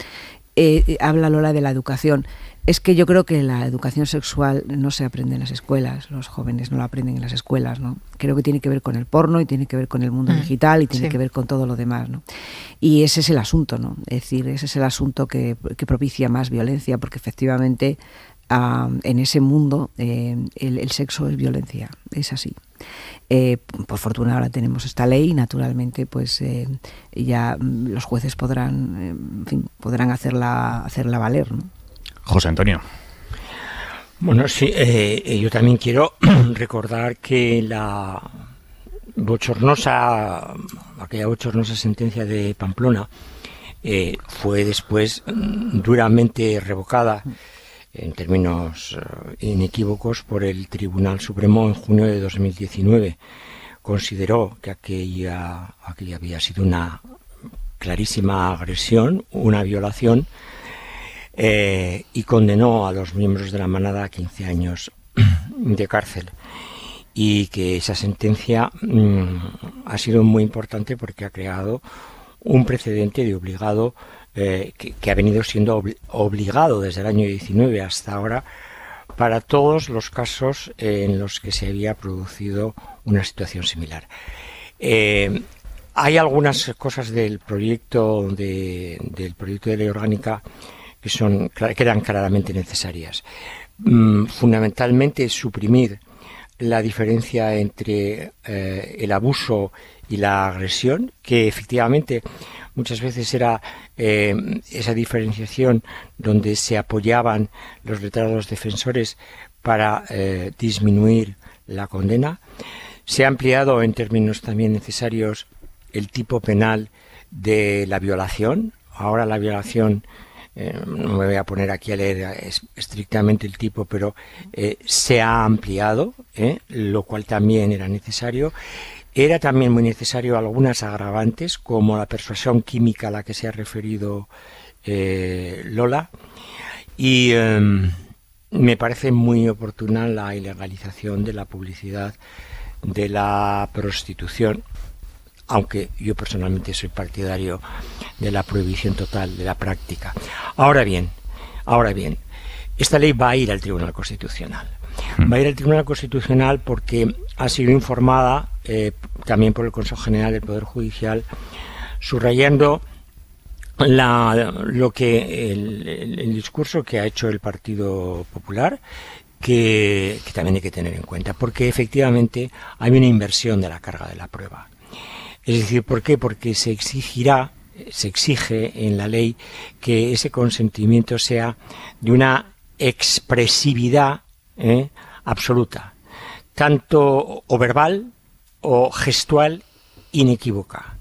Eh, habla Lola de la educación. Es que yo creo que la educación sexual no se aprende en las escuelas, los jóvenes no la aprenden en las escuelas, ¿no? Creo que tiene que ver con el porno y tiene que ver con el mundo mm, digital y tiene sí. que ver con todo lo demás, ¿no? Y ese es el asunto, ¿no? Es decir, ese es el asunto que, que propicia más violencia, porque efectivamente uh, en ese mundo eh, el, el sexo es violencia, es así. Eh, por fortuna ahora tenemos esta ley y naturalmente pues eh, ya los jueces podrán eh, en fin, podrán hacerla hacerla valer, ¿no? José Antonio. Bueno, sí, eh, yo también quiero recordar que la bochornosa aquella bochornosa sentencia de Pamplona eh, fue después duramente revocada en términos inequívocos por el Tribunal Supremo en junio de dos mil diecinueve. Consideró que aquella, aquella había sido una clarísima agresión, una violación, eh, y condenó a los miembros de la manada a quince años de cárcel. Y que esa sentencia mm, ha sido muy importante porque ha creado un precedente de obligado Eh, que, que ha venido siendo ob- obligado desde el año diecinueve hasta ahora para todos los casos eh, en los que se había producido una situación similar. Eh, hay algunas cosas del proyecto de, del proyecto de ley orgánica que son que eran claramente necesarias. Mm, fundamentalmente suprimir la diferencia entre eh, el abuso y la agresión, que efectivamente muchas veces era eh, esa diferenciación donde se apoyaban los letrados defensores para eh, disminuir la condena. Se ha ampliado en términos también necesarios el tipo penal de la violación. Ahora la violación, Eh, no me voy a poner aquí a leer estrictamente el tipo, pero eh, se ha ampliado, ¿eh? lo cual también era necesario. Era también muy necesario algunas agravantes, como la persuasión química a la que se ha referido eh, Lola. Y eh, me parece muy oportuna la ilegalización de la publicidad de la prostitución, aunque yo personalmente soy partidario de la prohibición total de la práctica. Ahora bien, ahora bien, esta ley va a ir al Tribunal Constitucional. Va a ir al Tribunal Constitucional porque ha sido informada eh, también por el Consejo General del Poder Judicial subrayando la, lo que el, el, el discurso que ha hecho el Partido Popular, que, que también hay que tener en cuenta, porque efectivamente hay una inversión de la carga de la prueba. Es decir, ¿por qué? Porque se exigirá, se exige en la ley que ese consentimiento sea de una expresividad ¿eh? absoluta, tanto o verbal o gestual inequívoca.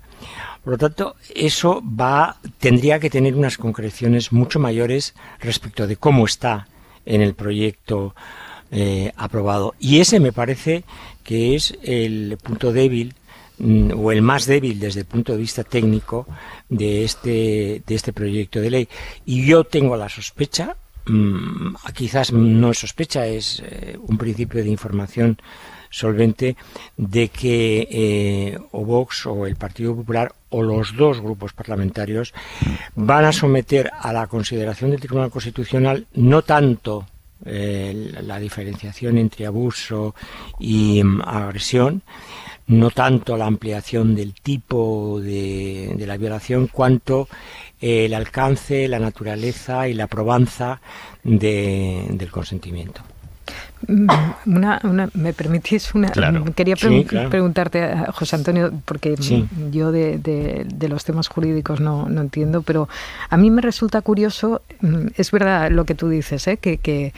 Por lo tanto, eso va, tendría que tener unas concreciones mucho mayores respecto de cómo está en el proyecto eh, aprobado. Y ese me parece que es el punto débil, o el más débil desde el punto de vista técnico de este, de este proyecto de ley. Y yo tengo la sospecha, mmm, quizás no es sospecha, es eh, un principio de información solvente, de que eh, o Vox o el Partido Popular o los dos grupos parlamentarios van a someter a la consideración del Tribunal Constitucional no tanto eh, la diferenciación entre abuso y mm, agresión, no tanto la ampliación del tipo de, de la violación, cuanto eh, el alcance, la naturaleza y la probanza de, del consentimiento. Una, una, ¿Me permitís una? Claro. Quería pre sí, claro. preguntarte, José Antonio, porque sí. yo de, de, de los temas jurídicos no, no entiendo, pero a mí me resulta curioso, es verdad lo que tú dices, ¿eh? que, que,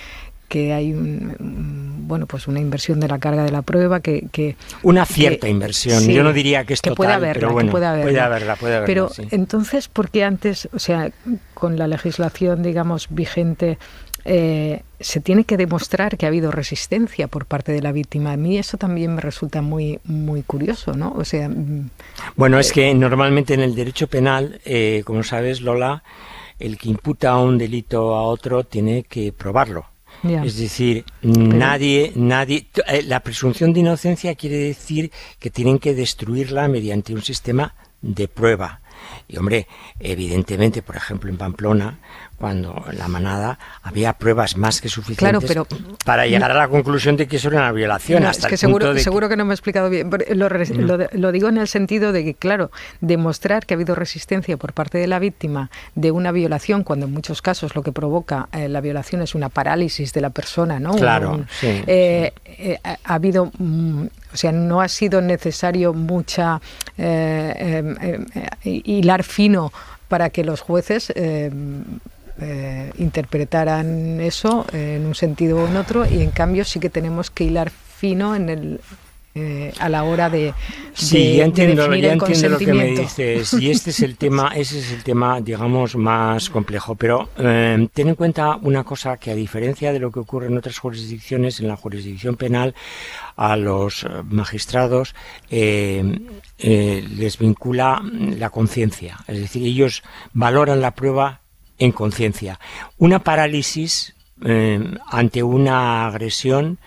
que hay un, bueno, pues una inversión de la carga de la prueba, que... que una cierta que, inversión, sí, yo no diría que es que total, puede haberla, pero bueno, que puede haberla. Puede haberla, puede haberla pero sí. Entonces, ¿por qué antes, o sea, con la legislación, digamos, vigente... Eh, se tiene que demostrar que ha habido resistencia por parte de la víctima? A mí eso también me resulta muy muy curioso, ¿no? O sea, bueno, eh, es que normalmente en el derecho penal, eh, como sabes, Lola, el que imputa un delito a otro tiene que probarlo. Ya. Es decir, Pero... nadie, nadie, la presunción de inocencia quiere decir que tienen que destruirla mediante un sistema de prueba. Y hombre, evidentemente, por ejemplo, en Pamplona, cuando la manada, había pruebas más que suficientes claro, pero, para llegar a la conclusión de que eso era una violación. No, hasta es que, el seguro, punto de seguro que... que no me he explicado bien. Lo, lo, lo digo en el sentido de que, claro, demostrar que ha habido resistencia por parte de la víctima de una violación, cuando en muchos casos lo que provoca eh, la violación es una parálisis de la persona, ¿no? Claro, un, sí, eh, sí. Eh, ha habido... Mm, o sea, no ha sido necesario mucha eh, eh, eh, hilar fino para que los jueces eh, eh, interpretaran eso eh, en un sentido o en otro, y en cambio sí que tenemos que hilar fino en el eh, a la hora de, de sí, ya entiendo, de ya entiendo lo que me dices. Y este es el tema, ese es el tema, digamos, más complejo. Pero eh, ten en cuenta una cosa, que a diferencia de lo que ocurre en otras jurisdicciones, en la jurisdicción penal, a los magistrados eh, eh, les vincula la conciencia. Es decir, ellos valoran la prueba en conciencia. Una parálisis eh, ante una agresión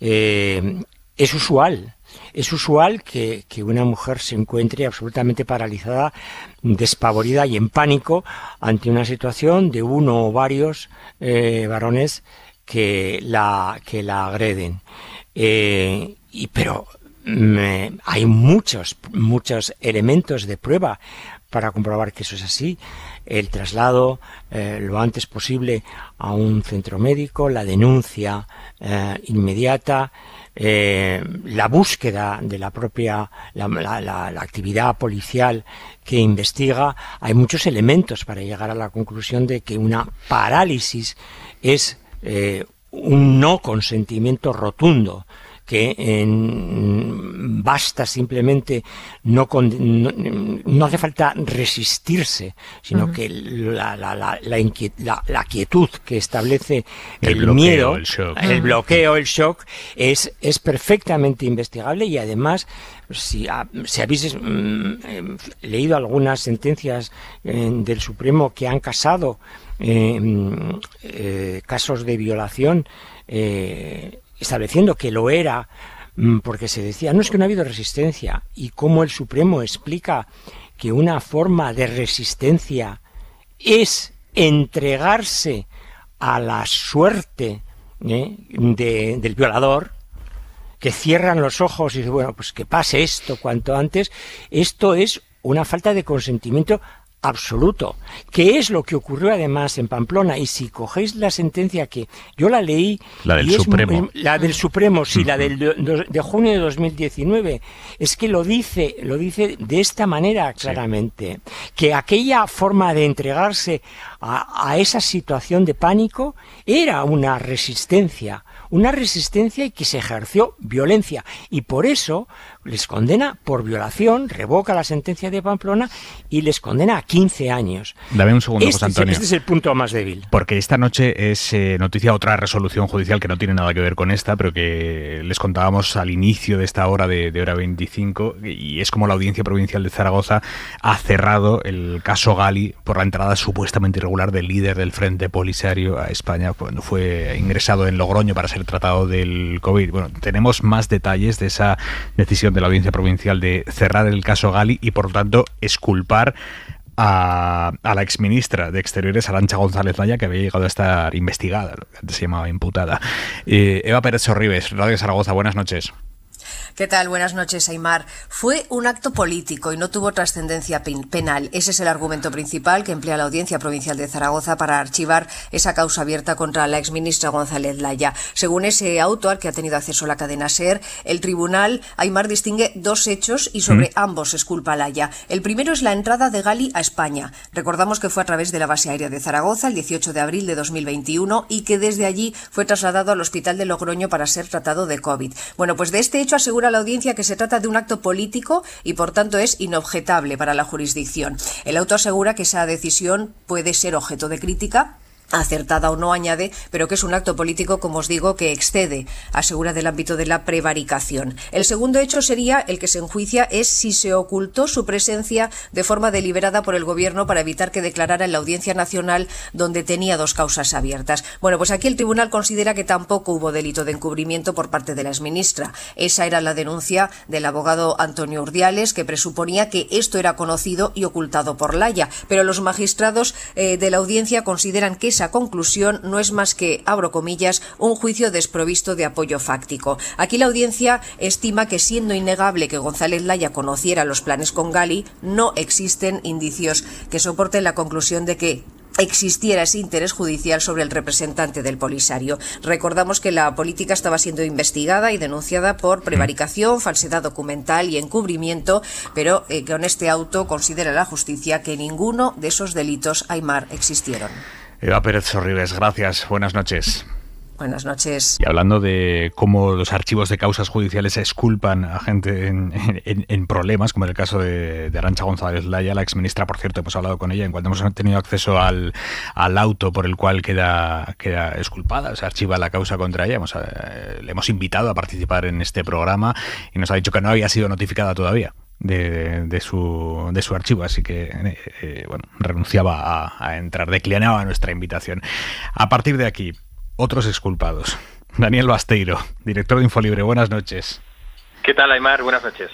eh, es usual. Es usual que, que una mujer se encuentre absolutamente paralizada, despavorida y en pánico ante una situación de uno o varios eh, varones que la, que la agreden. Eh, y, pero me, hay muchos, muchos elementos de prueba para comprobar que eso es así. El traslado eh, lo antes posible a un centro médico, la denuncia eh, inmediata, eh, la búsqueda de la propia, la, la, la, la actividad policial que investiga. Hay muchos elementos para llegar a la conclusión de que una parálisis es eh, un no consentimiento rotundo, que eh, basta simplemente, no, con, no, no hace falta resistirse, sino uh-huh. que la, la, la, la, inquiet, la, la quietud que establece el, el bloqueo, miedo, el, shock. el uh-huh. bloqueo, el shock, es, es perfectamente investigable. Y además, si, a, si habéis mm, leído algunas sentencias eh, del Supremo que han casado eh, eh, casos de violación, eh, estableciendo que lo era, porque se decía, no, es que no ha habido resistencia. Y cómo el Supremo explica que una forma de resistencia es entregarse a la suerte ¿eh? de, del violador, que cierran los ojos y dicen, bueno, pues que pase esto cuanto antes, esto es una falta de consentimiento absoluto, que es lo que ocurrió además en Pamplona. Y si cogéis la sentencia que yo la leí, la del Supremo, es, la del Supremo, sí, la del de, de junio de dos mil diecinueve, es que lo dice, lo dice de esta manera claramente, sí, que aquella forma de entregarse a, a esa situación de pánico era una resistencia, una resistencia y que se ejerció violencia, y por eso les condena por violación, revoca la sentencia de Pamplona y les condena a quince años. Dame un segundo, este, José Antonio. Este es el punto más débil. Porque esta noche es eh, noticia otra resolución judicial que no tiene nada que ver con esta, pero que les contábamos al inicio de esta hora de, de hora veinticinco, y es como la Audiencia Provincial de Zaragoza ha cerrado el caso Gali por la entrada supuestamente irregular del líder del Frente Polisario a España cuando fue ingresado en Logroño para ser tratado del COVID. Bueno, tenemos más detalles de esa decisión de la Audiencia Provincial de cerrar el caso Gali y, por lo tanto, exculpar a, a la exministra de Exteriores, Arancha González Laya, que había llegado a estar investigada, lo que antes se llamaba imputada. Eh, Eva Pérez Sorribes, Radio Zaragoza, buenas noches. ¿Qué tal? Buenas noches, Aimar. Fue un acto político y no tuvo trascendencia penal. Ese es el argumento principal que emplea la Audiencia Provincial de Zaragoza para archivar esa causa abierta contra la exministra González Laya. Según ese auto al que ha tenido acceso la cadena SER, el tribunal, Aimar, distingue dos hechos y sobre ¿Mm? ambos se exculpa a Laya. El primero es la entrada de Gali a España. Recordamos que fue a través de la base aérea de Zaragoza el dieciocho de abril de dos mil veintiuno y que desde allí fue trasladado al hospital de Logroño para ser tratado de COVID. Bueno, pues de este hecho asegura a la audiencia que se trata de un acto político y por tanto es inobjetable para la jurisdicción. El auto asegura que esa decisión puede ser objeto de crítica, acertada o no, añade, pero que es un acto político, como os digo, que excede, asegura, del ámbito de la prevaricación. El segundo hecho sería el que se enjuicia es si se ocultó su presencia de forma deliberada por el gobierno para evitar que declarara en la Audiencia Nacional, donde tenía dos causas abiertas. Bueno, pues aquí el tribunal considera que tampoco hubo delito de encubrimiento por parte de la exministra. Esa era la denuncia del abogado Antonio Urdiales, que presuponía que esto era conocido y ocultado por Laya, pero los magistrados eh, de la audiencia consideran que esa conclusión no es más que, abro comillas, un juicio desprovisto de apoyo fáctico. Aquí la audiencia estima que, siendo innegable que González Laya conociera los planes con Gali, no existen indicios que soporten la conclusión de que existiera ese interés judicial sobre el representante del Polisario. Recordamos que la política estaba siendo investigada y denunciada por prevaricación, falsedad documental y encubrimiento, pero eh, con este auto considera la justicia que ninguno de esos delitos, Aimar, existieron. Eva Pérez Sorribes, gracias. Buenas noches. Buenas noches. Y hablando de cómo los archivos de causas judiciales exculpan a gente en, en, en problemas, como en el caso de, de Arancha González Laya, la exministra, por cierto, hemos hablado con ella, en cuanto hemos tenido acceso al, al auto por el cual queda, queda exculpada, se archiva la causa contra ella, hemos, eh, le hemos invitado a participar en este programa y nos ha dicho que no había sido notificada todavía De, de, su, de su archivo, así que eh, bueno, renunciaba a, a entrar, declinaba nuestra invitación. A partir de aquí, otros exculpados. Daniel Basteiro, director de Infolibre, buenas noches. ¿Qué tal, Aimar? Buenas noches.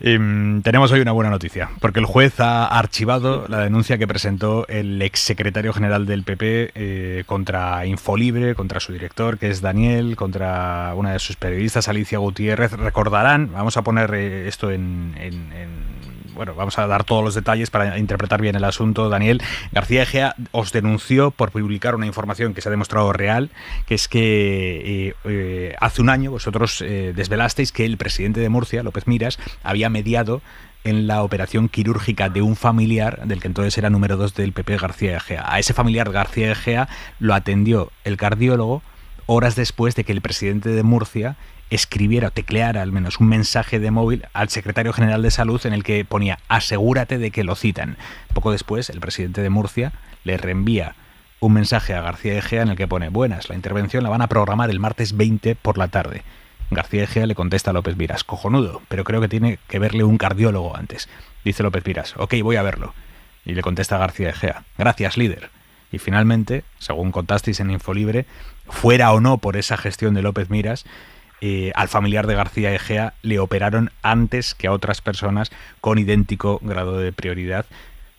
Y tenemos hoy una buena noticia, porque el juez ha archivado la denuncia que presentó el exsecretario general del P P eh, contra Infolibre, contra su director, que es Daniel, contra una de sus periodistas, Alicia Gutiérrez. Recordarán, vamos a poner esto en... en, en bueno, vamos a dar todos los detalles para interpretar bien el asunto, Daniel. García Egea os denunció por publicar una información que se ha demostrado real, que es que eh, eh, hace un año vosotros eh, desvelasteis que el presidente de Murcia, López Miras, había mediado en la operación quirúrgica de un familiar del que entonces era número dos del P P, García Egea. A ese familiar, García Egea, lo atendió el cardiólogo horas después de que el presidente de Murcia escribiera o tecleara al menos un mensaje de móvil al secretario general de Salud en el que ponía asegúrate de que lo citan. Poco después el presidente de Murcia le reenvía un mensaje a García Egea en el que pone buenas, la intervención la van a programar el martes veinte por la tarde. García Egea le contesta a López Miras, cojonudo, pero creo que tiene que verle un cardiólogo antes. Dice López Miras, ok, voy a verlo. Y le contesta García Egea, gracias líder. Y finalmente, según contasteis en Infolibre, fuera o no por esa gestión de López Miras, Eh, al familiar de García Egea le operaron antes que a otras personas con idéntico grado de prioridad.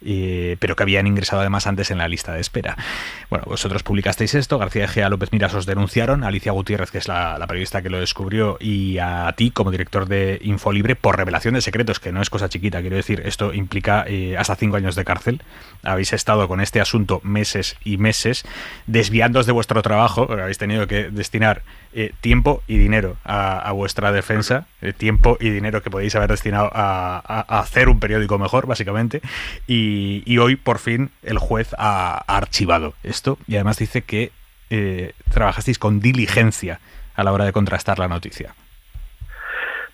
eh, pero que habían ingresado además antes en la lista de espera. Bueno, vosotros publicasteis esto, García Egea, López Miras os denunciaron, a Alicia Gutiérrez, que es la, la periodista que lo descubrió, y a ti como director de Infolibre por revelación de secretos, que no es cosa chiquita, quiero decir, esto implica eh, hasta cinco años de cárcel. Habéis estado con este asunto meses y meses, desviándoos de vuestro trabajo, pero habéis tenido que destinar eh, tiempo y dinero a, a vuestra defensa, eh, tiempo y dinero que podéis haber destinado a, a, a hacer un periódico mejor, básicamente, y, y hoy por fin el juez ha, ha archivado esto, y además dice que eh, trabajasteis con diligencia a la hora de contrastar la noticia.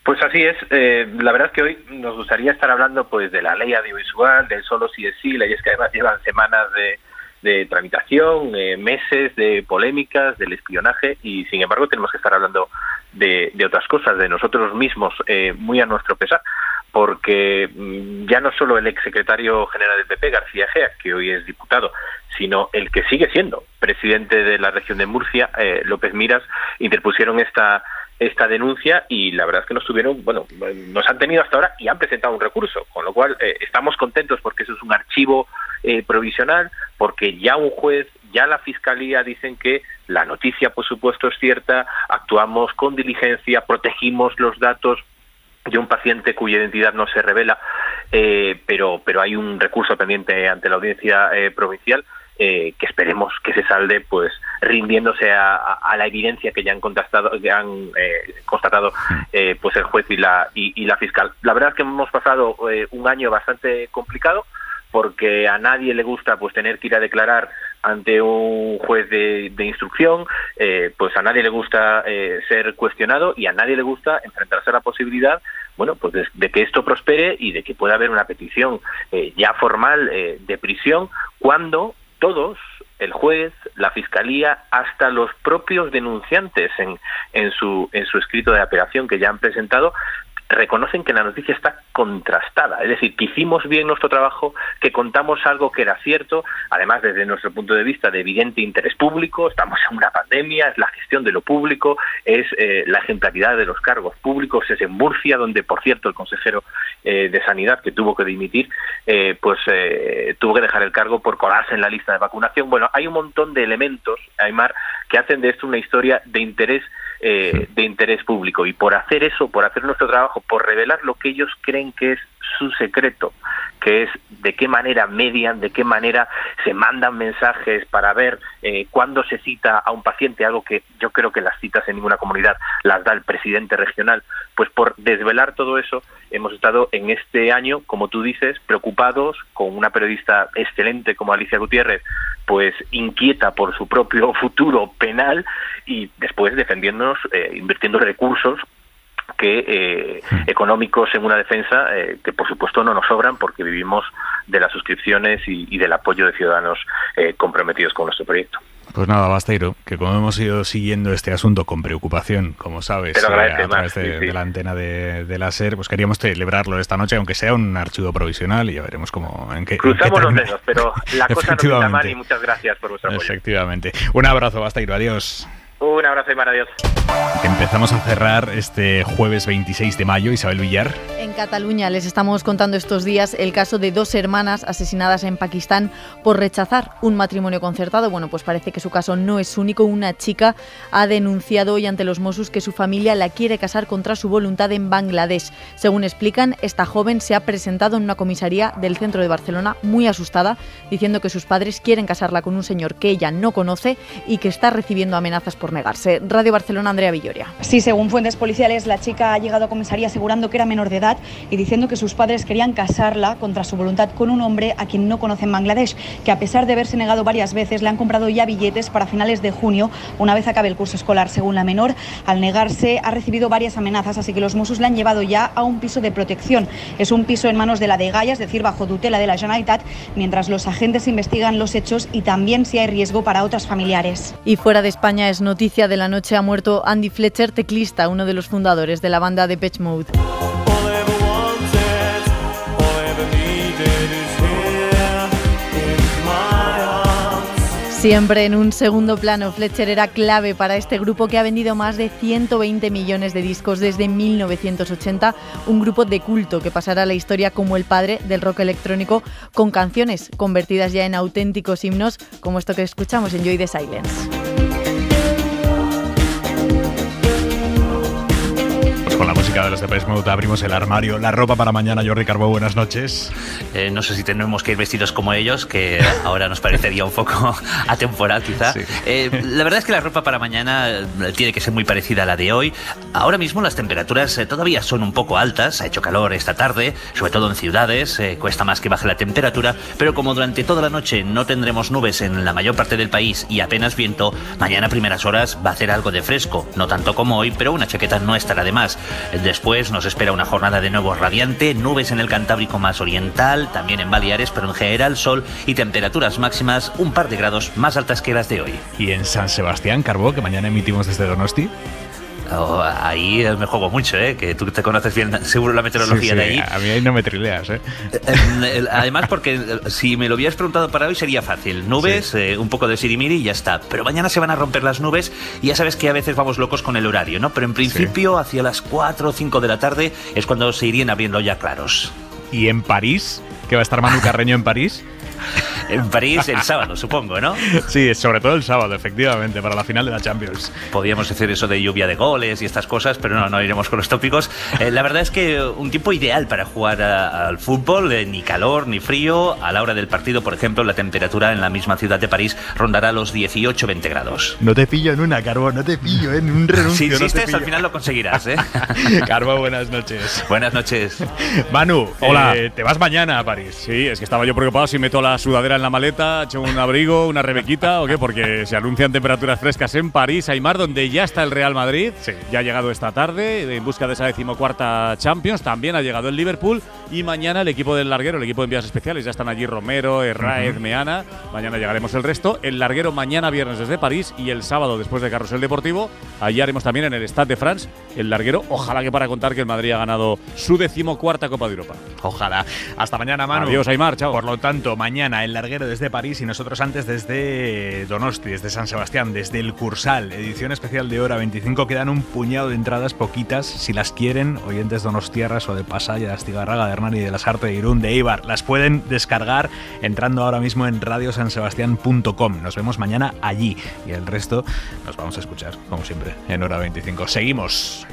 Pues así es, eh, la verdad es que hoy nos gustaría estar hablando pues de la ley audiovisual, del solo sí es sí, leyes que además llevan semanas de, de tramitación, eh, meses de polémicas, del espionaje, y sin embargo tenemos que estar hablando de, de otras cosas, de nosotros mismos, eh, muy a nuestro pesar, porque ya no solo el exsecretario general del P P, García Egea, que hoy es diputado, sino el que sigue siendo presidente de la región de Murcia, eh, López Miras, interpusieron esta... esta denuncia, y la verdad es que nos tuvieron, bueno, nos han tenido hasta ahora y han presentado un recurso, con lo cual eh, estamos contentos porque eso es un archivo eh, provisional, porque ya un juez, ya la fiscalía dicen que la noticia por supuesto es cierta, actuamos con diligencia, protegimos los datos de un paciente cuya identidad no se revela, eh, pero, pero hay un recurso pendiente ante la audiencia eh, provincial. Eh, que esperemos que se salde pues rindiéndose a, a, a la evidencia que ya han constatado, que han eh, constatado eh, pues el juez y la y, y la fiscal. La verdad es que hemos pasado eh, un año bastante complicado, porque a nadie le gusta pues tener que ir a declarar ante un juez de, de instrucción, eh, pues a nadie le gusta eh, ser cuestionado, y a nadie le gusta enfrentarse a la posibilidad, bueno, pues de, de que esto prospere y de que pueda haber una petición eh, ya formal eh, de prisión, cuando todos, el juez, la fiscalía, hasta los propios denunciantes en, en, su, en su escrito de apelación que ya han presentado, reconocen que la noticia está contrastada. Es decir, que hicimos bien nuestro trabajo, que contamos algo que era cierto, además desde nuestro punto de vista de evidente interés público, estamos en una pandemia, es la gestión de lo público, es eh, la ejemplaridad de los cargos públicos, es en Murcia, donde por cierto el consejero eh, de Sanidad, que tuvo que dimitir, eh, pues eh, tuvo que dejar el cargo por colarse en la lista de vacunación. Bueno, hay un montón de elementos, Aimar, que hacen de esto una historia de interés eh, de interés público, y por hacer eso, por hacer nuestro trabajo, por revelar lo que ellos creen que es su secreto, que es de qué manera median, de qué manera se mandan mensajes para ver eh, cuándo se cita a un paciente, algo que yo creo que las citas en ninguna comunidad las da el presidente regional. Pues por desvelar todo eso hemos estado en este año, como tú dices, preocupados, con una periodista excelente como Alicia Gutiérrez, pues inquieta por su propio futuro penal, y después defendiéndonos, eh, invirtiendo recursos que eh, económicos en una defensa eh, que por supuesto no nos sobran, porque vivimos de las suscripciones y, y del apoyo de ciudadanos eh, comprometidos con nuestro proyecto. Pues nada, Basteiro, que como hemos ido siguiendo este asunto con preocupación, como sabes, eh, a través de, sí, sí. de la antena de, de la SER, pues queríamos celebrarlo esta noche, aunque sea un archivo provisional, y ya veremos cómo, en qué Cruzamos en qué los dedos, pero la cosa no está mal, y muchas gracias por vuestro apoyo. Efectivamente. Un abrazo, Basteiro, adiós. Un abrazo y mar, adiós. Empezamos a cerrar este jueves veintiséis de mayo, Isabel Villar. En Cataluña les estamos contando estos días el caso de dos hermanas asesinadas en Pakistán por rechazar un matrimonio concertado. Bueno, pues parece que su caso no es único. Una chica ha denunciado hoy ante los Mossos que su familia la quiere casar contra su voluntad en Bangladesh. Según explican, esta joven se ha presentado en una comisaría del centro de Barcelona muy asustada, diciendo que sus padres quieren casarla con un señor que ella no conoce y que está recibiendo amenazas por por negarse. Radio Barcelona, Andrea Villoria. Sí, según fuentes policiales, la chica ha llegado a comisaría asegurando que era menor de edad y diciendo que sus padres querían casarla contra su voluntad con un hombre a quien no conoce en Bangladesh, que a pesar de haberse negado varias veces, le han comprado ya billetes para finales de junio, una vez acabe el curso escolar. Según la menor, al negarse ha recibido varias amenazas, así que los Mossos la han llevado ya a un piso de protección. Es un piso en manos de la Dgaia, es decir, bajo tutela de la Generalitat, mientras los agentes investigan los hechos y también si hay riesgo para otras familiares. Y fuera de España es noticia. Noticia de la noche, ha muerto Andy Fletcher, teclista, uno de los fundadores de la banda Depeche Mode. Siempre en un segundo plano, Fletcher era clave para este grupo que ha vendido más de ciento veinte millones de discos desde mil novecientos ochenta, un grupo de culto que pasará a la historia como el padre del rock electrónico, con canciones convertidas ya en auténticos himnos como esto que escuchamos, Enjoy the Silence. Con la música de los de Pesmut abrimos el armario, la ropa para mañana. Jordi Carbó, buenas noches. Eh, no sé si tenemos que ir vestidos como ellos, que ahora nos parecería un poco atemporal quizá. Sí. Eh, la verdad es que la ropa para mañana tiene que ser muy parecida a la de hoy. Ahora mismo las temperaturas eh, todavía son un poco altas, ha hecho calor esta tarde, sobre todo en ciudades, eh, cuesta más que baje la temperatura, pero como durante toda la noche no tendremos nubes en la mayor parte del país y apenas viento, mañana a primeras horas va a hacer algo de fresco, no tanto como hoy, pero una chaqueta no estará de más. Después nos espera una jornada de nuevo radiante, nubes en el Cantábrico más oriental, también en Baleares, pero en general sol y temperaturas máximas un par de grados más altas que las de hoy. ¿Y en San Sebastián, Carbó, que mañana emitimos desde Donosti? Oh, ahí me juego mucho, ¿eh? Que tú te conoces bien seguro la meteorología, sí, sí, de ahí. A mí ahí no me trileas, ¿eh? Además, porque si me lo hubieras preguntado para hoy sería fácil. Nubes, sí. eh, un poco de sirimiri y ya está. Pero mañana se van a romper las nubes y ya sabes que a veces vamos locos con el horario, ¿no? Pero en principio, sí, hacia las cuatro o cinco de la tarde es cuando se irían abriendo ya claros. ¿Y en París? ¿Que va a estar Manu Carreño en París? En París el sábado, supongo, ¿no? Sí, sobre todo el sábado, efectivamente, para la final de la Champions. Podríamos hacer eso de lluvia de goles y estas cosas, pero no, no iremos con los tópicos. Eh, la verdad es que un tiempo ideal para jugar a, al fútbol, eh, ni calor ni frío. A la hora del partido, por ejemplo, la temperatura en la misma ciudad de París rondará los dieciocho a veinte grados. No te pillo en una, Carbo, no te pillo en un renuncio. Si insistes, no al final lo conseguirás, ¿eh? Carbo, buenas noches. Buenas noches. Manu, hola. Eh, ¿Te vas mañana a París? Sí, es que estaba yo preocupado si meto la sudadera en la maleta, hecho un abrigo, una rebequita o qué, porque se anuncian temperaturas frescas en París, Aimar, donde ya está el Real Madrid, sí, ya ha llegado esta tarde en busca de esa decimocuarta Champions, también ha llegado el Liverpool y mañana el equipo del larguero, el equipo de envías especiales, ya están allí Romero, Herráez, uh-huh. Meana, mañana llegaremos el resto, el larguero mañana viernes desde París y el sábado después de Carrusel Deportivo, allí haremos también en el Stade de France el larguero, ojalá que para contar que el Madrid ha ganado su decimocuarta Copa de Europa. Ojalá. Hasta mañana, Manu. Adiós, Aimar, chao. Por lo tanto, mañana el larguero desde París y nosotros antes desde Donosti, desde San Sebastián, desde El Cursal, edición especial de Hora veinticinco. Quedan un puñado de entradas, poquitas, si las quieren, oyentes donostiarras o de Pasaya, de Astigarraga, de Hernani, de Lasarte, de Irún, de Eibar. Las pueden descargar entrando ahora mismo en radio san sebastián punto com. Nos vemos mañana allí y el resto nos vamos a escuchar, como siempre, en Hora veinticinco. Seguimos.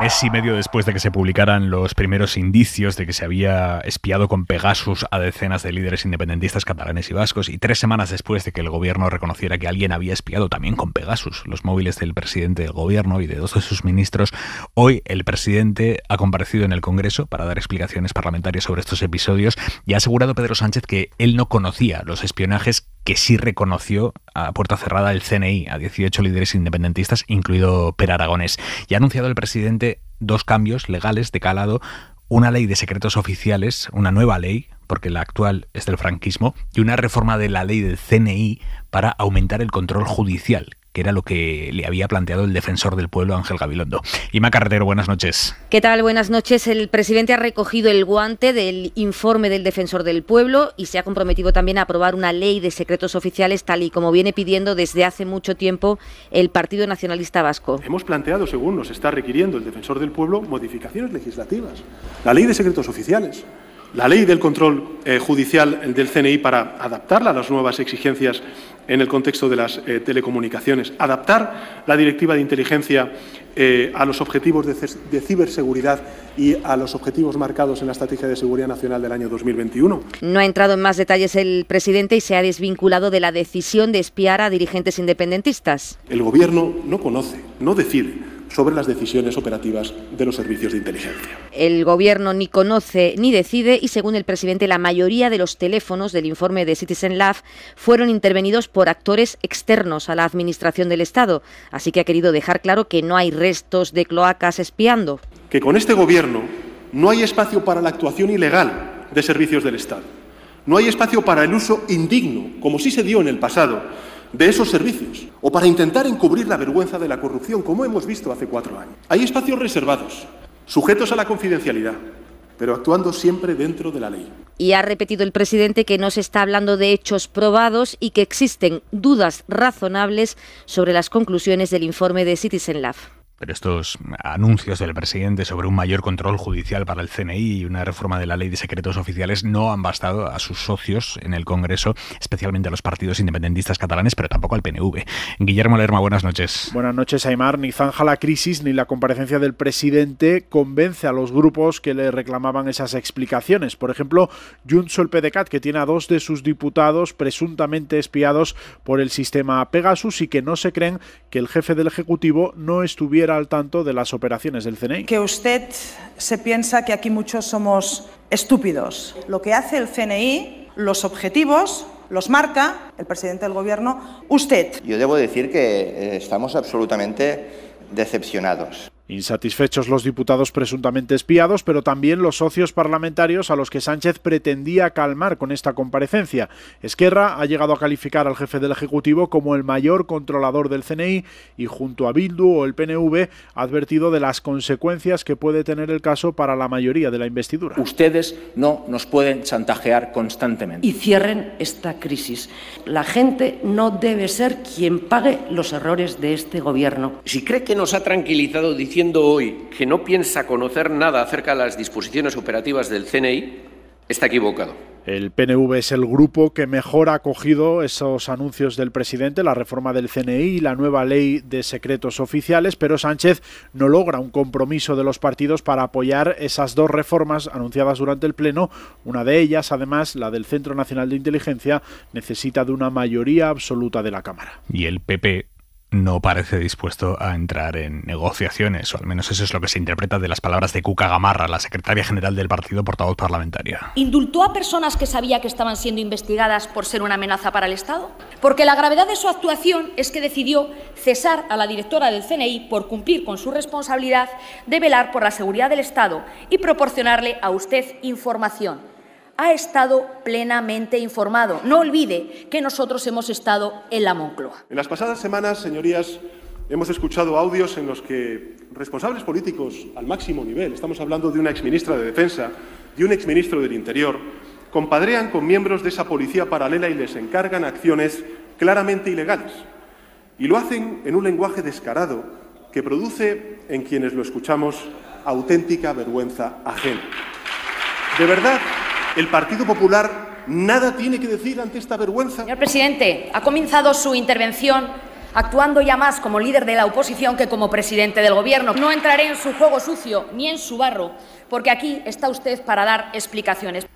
Mes y medio después de que se publicaran los primeros indicios de que se había espiado con Pegasus a decenas de líderes independentistas catalanes y vascos, y tres semanas después de que el gobierno reconociera que alguien había espiado también con Pegasus los móviles del presidente del gobierno y de dos de sus ministros, hoy el presidente ha comparecido en el Congreso para dar explicaciones parlamentarias sobre estos episodios y ha asegurado Pedro Sánchez que él no conocía los espionajes que sí reconoció a puerta cerrada el C N I a dieciocho líderes independentistas, incluido Per Aragonés. Y ha anunciado el presidente dos cambios legales de calado, una ley de secretos oficiales, una nueva ley, porque la actual es del franquismo, y una reforma de la ley del C N I para aumentar el control judicial, que era lo que le había planteado el defensor del pueblo, Ángel Gabilondo. Ima Carretero, buenas noches. ¿Qué tal? Buenas noches. El presidente ha recogido el guante del informe del defensor del pueblo y se ha comprometido también a aprobar una ley de secretos oficiales, tal y como viene pidiendo desde hace mucho tiempo el Partido Nacionalista Vasco. Hemos planteado, según nos está requiriendo el defensor del pueblo, modificaciones legislativas. La ley de secretos oficiales, la ley del control eh, judicial del C N I para adaptarla a las nuevas exigencias en el contexto de las eh, telecomunicaciones, adaptar la directiva de inteligencia eh, a los objetivos de, de ciberseguridad y a los objetivos marcados en la Estrategia de Seguridad Nacional del año dos mil veintiuno. No ha entrado en más detalles el presidente y se ha desvinculado de la decisión de espiar a dirigentes independentistas. El Gobierno no conoce, no decide sobre las decisiones operativas de los servicios de inteligencia. El Gobierno ni conoce ni decide y, según el presidente, la mayoría de los teléfonos del informe de Citizen Lab fueron intervenidos por actores externos a la Administración del Estado. Así que ha querido dejar claro que no hay restos de cloacas espiando. Que con este Gobierno no hay espacio para la actuación ilegal de servicios del Estado. No hay espacio para el uso indigno, como sí se dio en el pasado, de esos servicios, o para intentar encubrir la vergüenza de la corrupción, como hemos visto hace cuatro años. Hay espacios reservados, sujetos a la confidencialidad, pero actuando siempre dentro de la ley. Y ha repetido el presidente que no se está hablando de hechos probados y que existen dudas razonables sobre las conclusiones del informe de Citizen Lab. Pero estos anuncios del presidente sobre un mayor control judicial para el C N I y una reforma de la ley de secretos oficiales no han bastado a sus socios en el Congreso, especialmente a los partidos independentistas catalanes, pero tampoco al P N V. Guillermo Lerma, buenas noches. Buenas noches, Aimar. Ni zanja la crisis ni la comparecencia del presidente convence a los grupos que le reclamaban esas explicaciones. Por ejemplo, Junts o el P D C A T, que tiene a dos de sus diputados presuntamente espiados por el sistema Pegasus y que no se creen que el jefe del Ejecutivo no estuviera al tanto de las operaciones del C N I. Que usted se piensa que aquí muchos somos estúpidos. Lo que hace el C N I, los objetivos, los marca el presidente del Gobierno, usted. Yo debo decir que estamos absolutamente decepcionados. Insatisfechos los diputados presuntamente espiados, pero también los socios parlamentarios a los que Sánchez pretendía calmar con esta comparecencia. Esquerra ha llegado a calificar al jefe del Ejecutivo como el mayor controlador del C N I y junto a Bildu o el P N V ha advertido de las consecuencias que puede tener el caso para la mayoría de la investidura. Ustedes no nos pueden chantajear constantemente. Y cierren esta crisis. La gente no debe ser quien pague los errores de este Gobierno. Si cree que nos ha tranquilizado diciendo hoy que no piensa conocer nada acerca de las disposiciones operativas del C N I, está equivocado. El P N V es el grupo que mejor ha acogido esos anuncios del presidente, la reforma del C N I y la nueva ley de secretos oficiales, pero Sánchez no logra un compromiso de los partidos para apoyar esas dos reformas anunciadas durante el Pleno. Una de ellas, además, la del Centro Nacional de Inteligencia, necesita de una mayoría absoluta de la Cámara. Y el P P no parece dispuesto a entrar en negociaciones, o al menos eso es lo que se interpreta de las palabras de Cuca Gamarra, la secretaria general del partido, portavoz parlamentaria. ¿Indultó a personas que sabía que estaban siendo investigadas por ser una amenaza para el Estado? Porque la gravedad de su actuación es que decidió cesar a la directora del C N I por cumplir con su responsabilidad de velar por la seguridad del Estado y proporcionarle a usted información. Ha estado plenamente informado. No olvide que nosotros hemos estado en la Moncloa. En las pasadas semanas, señorías, hemos escuchado audios en los que responsables políticos al máximo nivel, estamos hablando de una exministra de Defensa, de un exministro del Interior, compadrean con miembros de esa policía paralela y les encargan acciones claramente ilegales. Y lo hacen en un lenguaje descarado que produce en quienes lo escuchamos auténtica vergüenza ajena. De verdad, el Partido Popular nada tiene que decir ante esta vergüenza. Señor presidente, ha comenzado su intervención actuando ya más como líder de la oposición que como presidente del Gobierno. No entraré en su juego sucio ni en su barro, porque aquí está usted para dar explicaciones.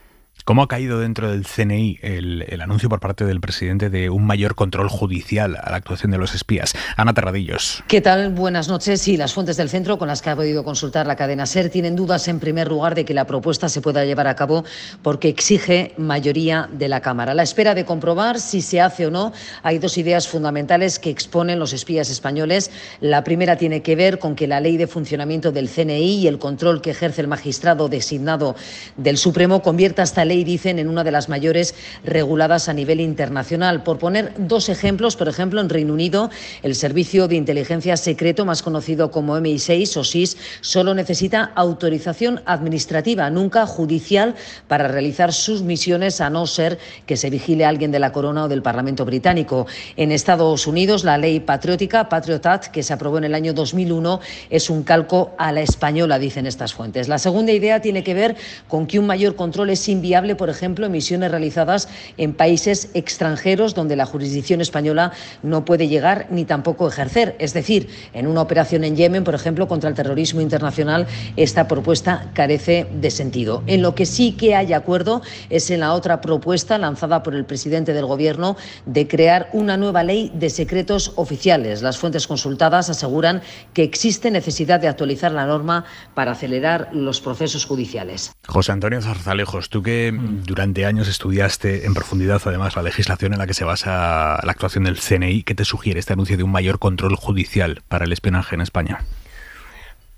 ¿Cómo ha caído dentro del C N I el, el anuncio por parte del presidente de un mayor control judicial a la actuación de los espías? Ana Terradillos. ¿Qué tal? Buenas noches. Sí, las fuentes del centro con las que ha podido consultar la cadena SER tienen dudas en primer lugar de que la propuesta se pueda llevar a cabo porque exige mayoría de la Cámara. A la espera de comprobar si se hace o no, hay dos ideas fundamentales que exponen los espías españoles. La primera tiene que ver con que la ley de funcionamiento del C N I y el control que ejerce el magistrado designado del Supremo convierta esta ley, dicen, en una de las mayores reguladas a nivel internacional. Por poner dos ejemplos, por ejemplo, en Reino Unido, el Servicio de Inteligencia Secreto, más conocido como M I seis o S I S, solo necesita autorización administrativa, nunca judicial, para realizar sus misiones, a no ser que se vigile a alguien de la Corona o del Parlamento británico. En Estados Unidos, la ley patriótica, Patriot Act, que se aprobó en el año dos mil uno, es un calco a la española, dicen estas fuentes. La segunda idea tiene que ver con que un mayor control es inviable, por ejemplo, misiones realizadas en países extranjeros donde la jurisdicción española no puede llegar ni tampoco ejercer. Es decir, en una operación en Yemen, por ejemplo, contra el terrorismo internacional, esta propuesta carece de sentido. En lo que sí que hay acuerdo es en la otra propuesta lanzada por el presidente del Gobierno de crear una nueva ley de secretos oficiales. Las fuentes consultadas aseguran que existe necesidad de actualizar la norma para acelerar los procesos judiciales. José Antonio Zarzalejos, tú que durante años estudiaste en profundidad, además, la legislación en la que se basa la actuación del C N I. ¿Qué te sugiere este anuncio de un mayor control judicial para el espionaje en España?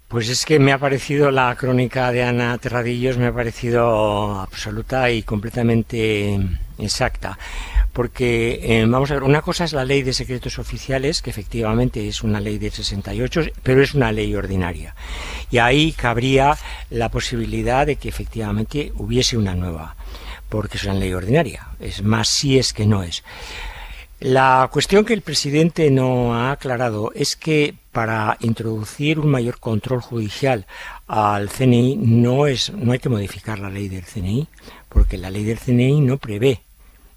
Pues es que me ha parecido la crónica de Ana Terradillos, me ha parecido absoluta y completamente exacta. porque eh, vamos a ver, una cosa es la ley de secretos oficiales, que efectivamente es una ley del sesenta y ocho, pero es una ley ordinaria, y ahí cabría la posibilidad de que efectivamente hubiese una nueva, porque es una ley ordinaria, es más si es que no es. La cuestión que el presidente no ha aclarado es que para introducir un mayor control judicial al C N I no es, no hay que modificar la ley del C N I, porque la ley del C N I no prevé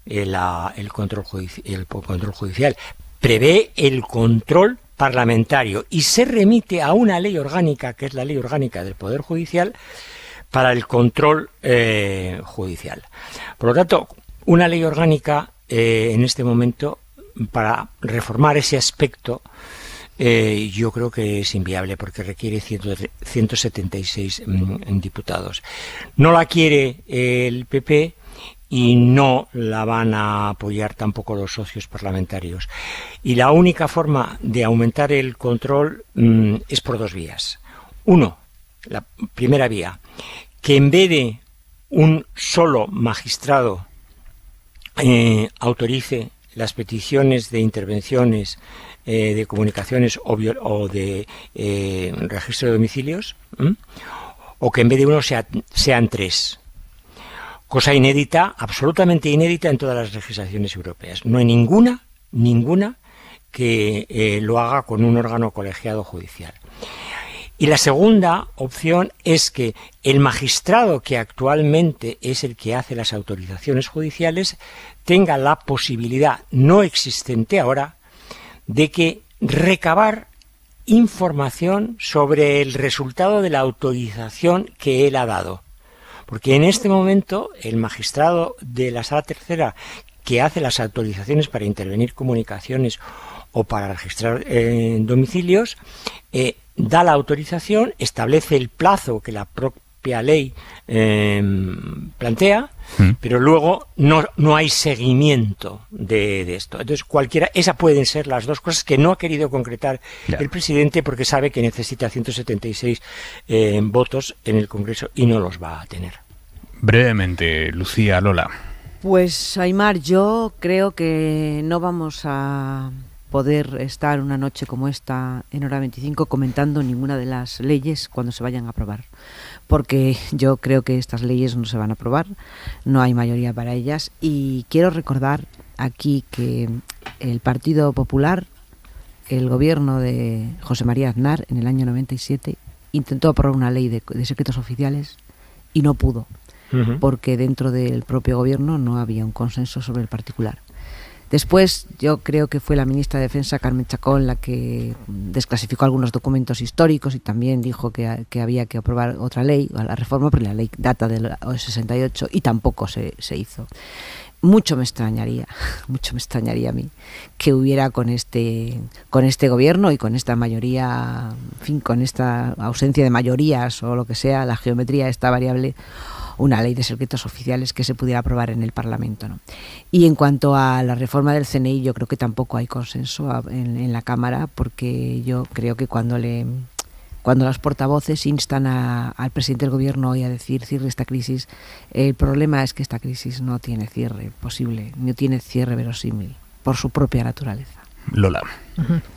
el, el, control, judici- el control judicial, prevé el control parlamentario y se remite a una ley orgánica, que es la ley orgánica del Poder Judicial, para el control eh, judicial. Por lo tanto, una ley orgánica Eh, en este momento, para reformar ese aspecto, eh, yo creo que es inviable, porque requiere ciento setenta y seis mm, diputados. No la quiere eh, el P P y no la van a apoyar tampoco los socios parlamentarios. Y la única forma de aumentar el control mm, es por dos vías. Uno, la primera vía, que en vez de un solo magistrado Eh, autorice las peticiones de intervenciones, eh, de comunicaciones o, viol- o de eh, registro de domicilios, ¿m? o que en vez de uno sea, sean tres. Cosa inédita, absolutamente inédita en todas las legislaciones europeas. No hay ninguna, ninguna que eh, lo haga con un órgano colegiado judicial. Y la segunda opción es que el magistrado, que actualmente es el que hace las autorizaciones judiciales, tenga la posibilidad, no existente ahora, de que recabar información sobre el resultado de la autorización que él ha dado. Porque en este momento el magistrado de la Sala Tercera, que hace las autorizaciones para intervenir comunicaciones o para registrar eh, domicilios, eh, da la autorización, establece el plazo que la propia ley eh, plantea, ¿Mm? pero luego no, no hay seguimiento de, de esto. Entonces, cualquiera, esas pueden ser las dos cosas que no ha querido concretar claro. el presidente, porque sabe que necesita ciento setenta y seis eh, votos en el Congreso y no los va a tener. Brevemente, Lucía, Lola. Pues, Aimar, yo creo que no vamos a poder estar una noche como esta en Hora veinticinco comentando ninguna de las leyes cuando se vayan a aprobar, porque yo creo que estas leyes no se van a aprobar, no hay mayoría para ellas, y quiero recordar aquí que el Partido Popular, el gobierno de José María Aznar en el año noventa y siete, intentó aprobar una ley de, de secretos oficiales y no pudo, uh-huh. porque dentro del propio gobierno no había un consenso sobre el particular. Después, yo creo que fue la ministra de Defensa, Carmen Chacón, la que desclasificó algunos documentos históricos y también dijo que, que había que aprobar otra ley, la reforma, pero la ley data del sesenta y ocho y tampoco se, se hizo. Mucho me extrañaría, mucho me extrañaría a mí que hubiera con este, con este gobierno y con esta mayoría, en fin, con esta ausencia de mayorías o lo que sea, la geometría, esta variable, una ley de secretos oficiales que se pudiera aprobar en el Parlamento, ¿no? Y en cuanto a la reforma del C N I, yo creo que tampoco hay consenso en, en la Cámara, porque yo creo que cuando le cuando las portavoces instan a, al presidente del Gobierno hoy a decir cierre esta crisis, el problema es que esta crisis no tiene cierre posible, no tiene cierre verosímil por su propia naturaleza. Lola.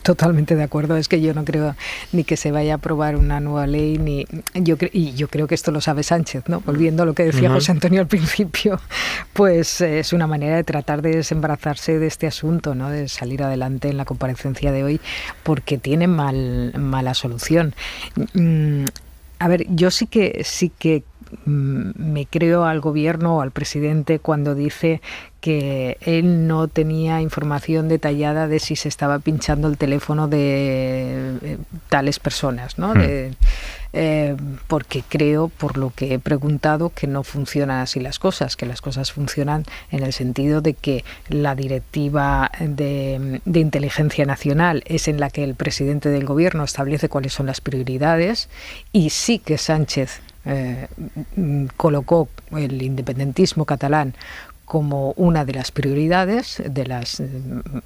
Totalmente de acuerdo. Es que yo no creo ni que se vaya a aprobar una nueva ley, ni yo cre- y yo creo que esto lo sabe Sánchez, ¿no? Volviendo a lo que decía uh-huh. José Antonio al principio, pues eh, es una manera de tratar de desembarazarse de este asunto, ¿no? De salir adelante en la comparecencia de hoy, porque tiene mal, mala solución. Mm, a ver, yo sí que sí que me creo al gobierno o al presidente cuando dice que él no tenía información detallada de si se estaba pinchando el teléfono de tales personas, ¿no? Mm. De, eh, porque creo, por lo que he preguntado, que no funcionan así las cosas, que las cosas funcionan en el sentido de que la directiva de, de inteligencia nacional es en la que el presidente del gobierno establece cuáles son las prioridades, y sí que Sánchez Eh, colocó el independentismo catalán como una de las prioridades, de las,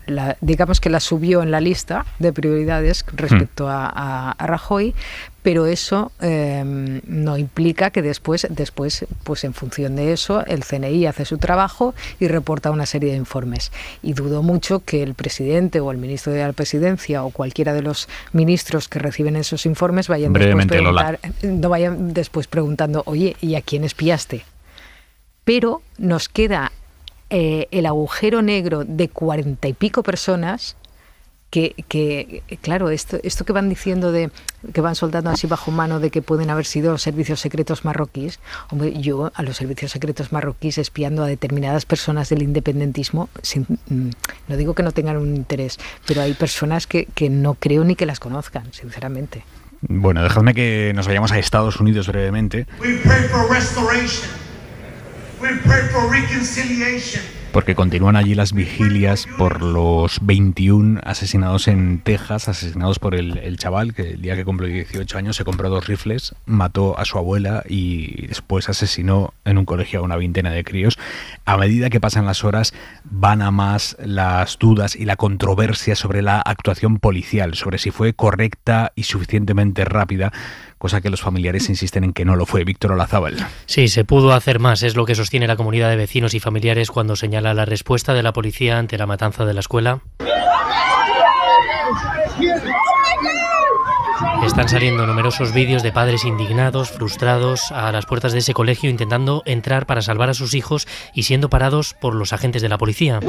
la, digamos que la subió en la lista de prioridades respecto a, a, a Rajoy, pero eso eh, no implica que después, después, pues en función de eso, el C N I hace su trabajo y reporta una serie de informes. Y dudo mucho que el presidente o el ministro de la Presidencia o cualquiera de los ministros que reciben esos informes vayan, después, preguntar, no vayan después preguntando, oye, ¿y a quién espiaste? Pero nos queda eh, el agujero negro de cuarenta y pico personas que, que claro, esto, esto que van diciendo, de que van soltando así bajo mano de que pueden haber sido los servicios secretos marroquíes. Hombre, yo a los servicios secretos marroquíes espiando a determinadas personas del independentismo, sin, no digo que no tengan un interés, pero hay personas que, que no creo ni que las conozcan, sinceramente. Bueno, dejadme que nos vayamos a Estados Unidos brevemente. Porque continúan allí las vigilias por los veintiún asesinados en Texas, asesinados por el, el chaval que el día que cumplió dieciocho años se compró dos rifles, mató a su abuela y después asesinó en un colegio a una veintena de críos. A medida que pasan las horas van a más las dudas y la controversia sobre la actuación policial, sobre si fue correcta y suficientemente rápida, cosa que los familiares insisten en que no lo fue. Víctor Olazábal. Sí, se pudo hacer más, es lo que sostiene la comunidad de vecinos y familiares cuando señala la respuesta de la policía ante la matanza de la escuela. Están saliendo numerosos vídeos de padres indignados, frustrados, a las puertas de ese colegio intentando entrar para salvar a sus hijos y siendo parados por los agentes de la policía.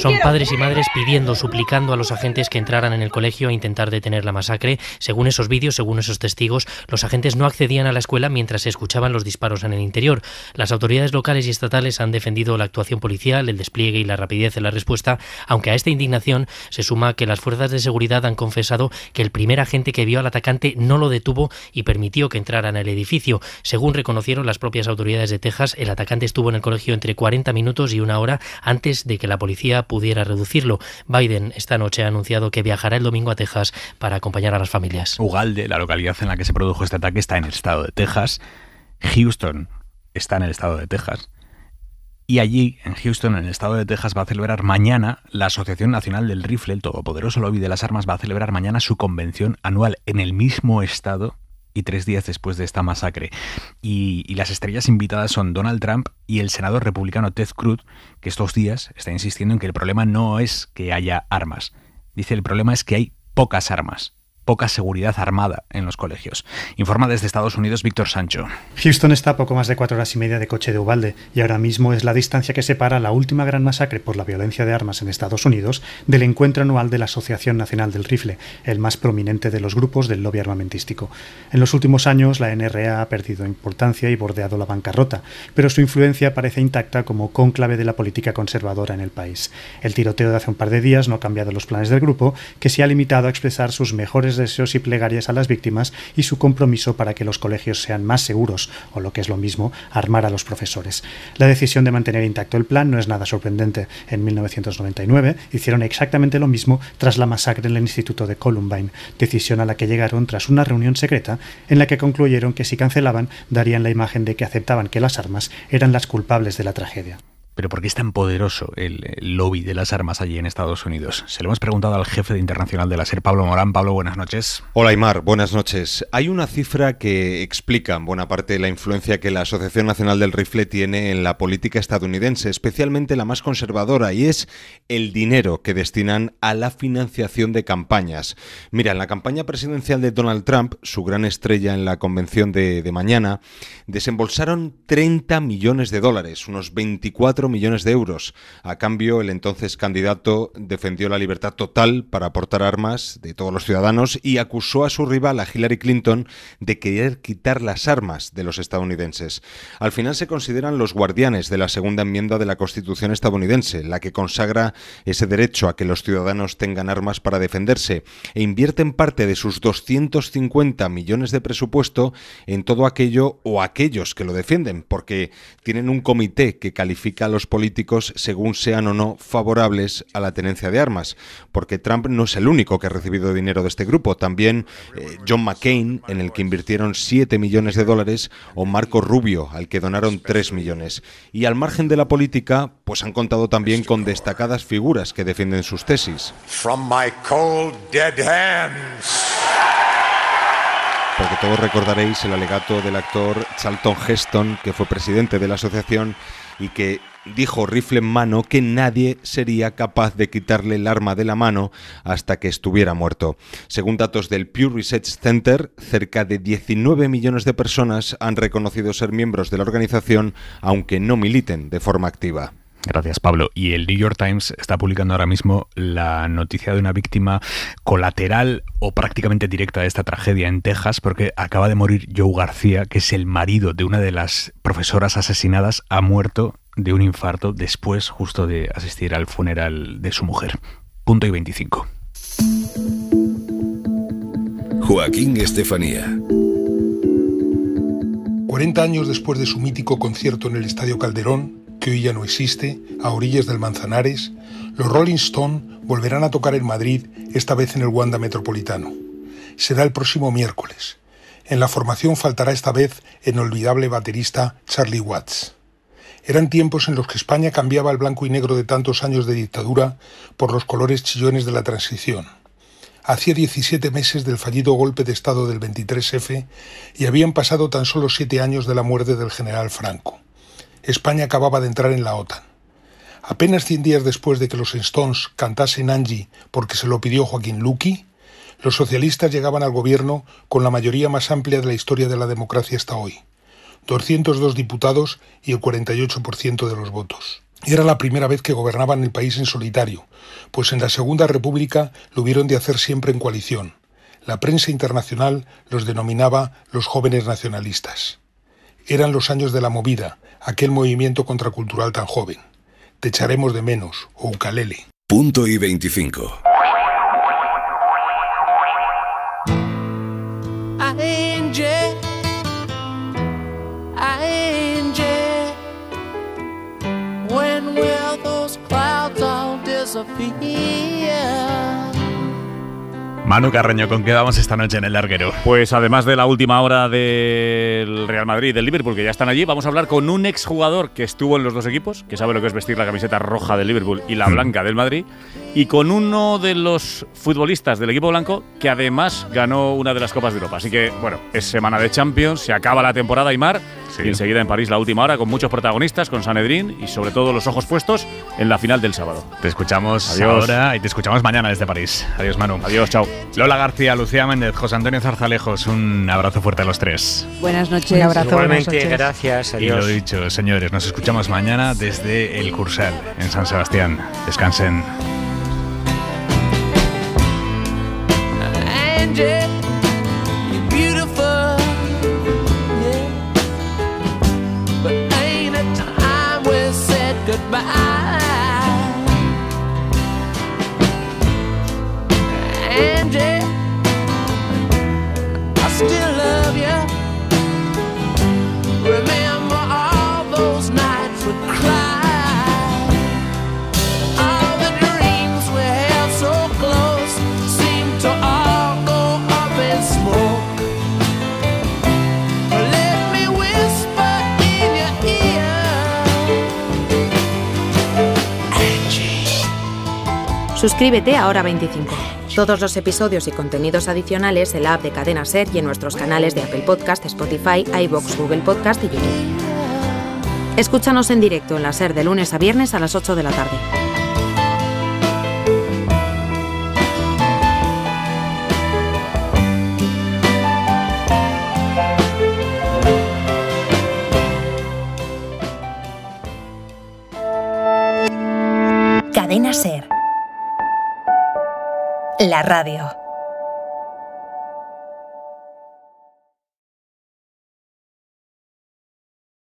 Son padres y madres pidiendo, suplicando a los agentes que entraran en el colegio a intentar detener la masacre. Según esos vídeos, según esos testigos, los agentes no accedían a la escuela mientras se escuchaban los disparos en el interior. Las autoridades locales y estatales han defendido la actuación policial, el despliegue y la rapidez de la respuesta, aunque a esta indignación se suma que las fuerzas de seguridad han confesado que el primer agente que vio al atacante no lo detuvo y permitió que entrara en el edificio. Según reconocieron las propias autoridades de Texas, el atacante estuvo en el colegio entre cuarenta minutos y una hora antes de que la policía pudiera reducirlo. Biden esta noche ha anunciado que viajará el domingo a Texas para acompañar a las familias. Uvalde, la localidad en la que se produjo este ataque, está en el estado de Texas. Houston está en el estado de Texas. Y allí, en Houston, en el estado de Texas, va a celebrar mañana la Asociación Nacional del Rifle, el todopoderoso lobby de las armas, va a celebrar mañana su convención anual en el mismo estado y tres días después de esta masacre. Y, y las estrellas invitadas son Donald Trump y el senador republicano Ted Cruz, que estos días está insistiendo en que el problema no es que haya armas. Dice, el problema es que hay pocas armas. Poca seguridad armada en los colegios. Informa desde Estados Unidos Víctor Sancho. Houston está a poco más de cuatro horas y media de coche de Uvalde y ahora mismo es la distancia que separa la última gran masacre por la violencia de armas en Estados Unidos del encuentro anual de la Asociación Nacional del Rifle, el más prominente de los grupos del lobby armamentístico. En los últimos años la N R A ha perdido importancia y bordeado la bancarrota, pero su influencia parece intacta como cónclave de la política conservadora en el país. El tiroteo de hace un par de días no ha cambiado los planes del grupo, que se ha limitado a expresar sus mejores deseos y plegarias a las víctimas y su compromiso para que los colegios sean más seguros, o lo que es lo mismo, armar a los profesores. La decisión de mantener intacto el plan no es nada sorprendente. En mil novecientos noventa y nueve hicieron exactamente lo mismo tras la masacre en el Instituto de Columbine, decisión a la que llegaron tras una reunión secreta en la que concluyeron que si cancelaban darían la imagen de que aceptaban que las armas eran las culpables de la tragedia. ¿Pero por qué es tan poderoso el lobby de las armas allí en Estados Unidos? Se lo hemos preguntado al jefe de internacional de la SER, Pablo Morán. Pablo, buenas noches. Hola, Aimar. Buenas noches. Hay una cifra que explica en buena parte la influencia que la Asociación Nacional del Rifle tiene en la política estadounidense, especialmente la más conservadora, y es el dinero que destinan a la financiación de campañas. Mira, en la campaña presidencial de Donald Trump, su gran estrella en la convención de, de mañana, desembolsaron treinta millones de dólares, unos veinticuatro millones de euros. A cambio, el entonces candidato defendió la libertad total para portar armas de todos los ciudadanos y acusó a su rival, a Hillary Clinton, de querer quitar las armas de los estadounidenses. Al final se consideran los guardianes de la segunda enmienda de la Constitución estadounidense, la que consagra ese derecho a que los ciudadanos tengan armas para defenderse, e invierten parte de sus doscientos cincuenta millones de presupuesto en todo aquello o aquellos que lo defienden, porque tienen un comité que califica los políticos según sean o no favorables a la tenencia de armas, porque Trump no es el único que ha recibido dinero de este grupo. También eh, John McCain, en el que invirtieron siete millones de dólares, o Marco Rubio, al que donaron tres millones. Y al margen de la política, pues han contado también con destacadas figuras que defienden sus tesis. From my cold, dead hands. Porque todos recordaréis el alegato del actor Charlton Heston, que fue presidente de la asociación y que dijo, rifle en mano, que nadie sería capaz de quitarle el arma de la mano hasta que estuviera muerto. Según datos del Pew Research Center, cerca de diecinueve millones de personas han reconocido ser miembros de la organización, aunque no militen de forma activa. Gracias, Pablo. Y el New York Times está publicando ahora mismo la noticia de una víctima colateral o prácticamente directa de esta tragedia en Texas, porque acaba de morir Joe García, que es el marido de una de las profesoras asesinadas. Ha muerto de un infarto después justo de asistir al funeral de su mujer. Punto y veinticinco. Joaquín Estefanía. cuarenta años después de su mítico concierto en el Estadio Calderón, que hoy ya no existe, a orillas del Manzanares, los Rolling Stones volverán a tocar en Madrid, esta vez en el Wanda Metropolitano. Será el próximo miércoles. En la formación faltará esta vez el inolvidable baterista Charlie Watts. Eran tiempos en los que España cambiaba el blanco y negro de tantos años de dictadura por los colores chillones de la transición. Hacía diecisiete meses del fallido golpe de Estado del veintitrés efe y habían pasado tan solo siete años de la muerte del general Franco. España acababa de entrar en la OTAN. Apenas cien días después de que los Stones cantasen Angie porque se lo pidió Joaquín Luqui, los socialistas llegaban al gobierno con la mayoría más amplia de la historia de la democracia hasta hoy. doscientos dos diputados y el cuarenta y ocho por ciento de los votos. Era la primera vez que gobernaban el país en solitario, pues en la Segunda República lo hubieron de hacer siempre en coalición. La prensa internacional los denominaba los jóvenes nacionalistas. Eran los años de la movida, aquel movimiento contracultural tan joven. Te echaremos de menos, o ukelele. Punto y veinticinco. Manu Carreño, ¿con qué vamos esta noche en El Larguero? Pues además de la última hora del Real Madrid y del Liverpool, que ya están allí, vamos a hablar con un exjugador que estuvo en los dos equipos, que sabe lo que es vestir la camiseta roja del Liverpool y la blanca del Madrid, y con uno de los futbolistas del equipo blanco que además ganó una de las Copas de Europa. Así que, bueno, es semana de Champions, se acaba la temporada, Aimar, sí. Y enseguida en París la última hora, con muchos protagonistas, con Sanedrín y sobre todo los ojos puestos en la final del sábado. Te escuchamos Adiós. ahora y te escuchamos mañana desde París. Adiós, Manu. Adiós, chao. Lola García, Lucía Méndez, José Antonio Zarzalejos, un abrazo fuerte a los tres. Buenas noches. Un abrazo. Igualmente, buenas noches. Gracias. Adiós. Y lo dicho, señores, nos escuchamos mañana desde El Cursal, en San Sebastián. Descansen. Suscríbete a Hora veinticinco. Todos los episodios y contenidos adicionales en la app de Cadena Ser y en nuestros canales de Apple Podcast, Spotify, iVoox, Google Podcast y YouTube. Escúchanos en directo en la Ser de lunes a viernes a las ocho de la tarde. Cadena Ser. La radio.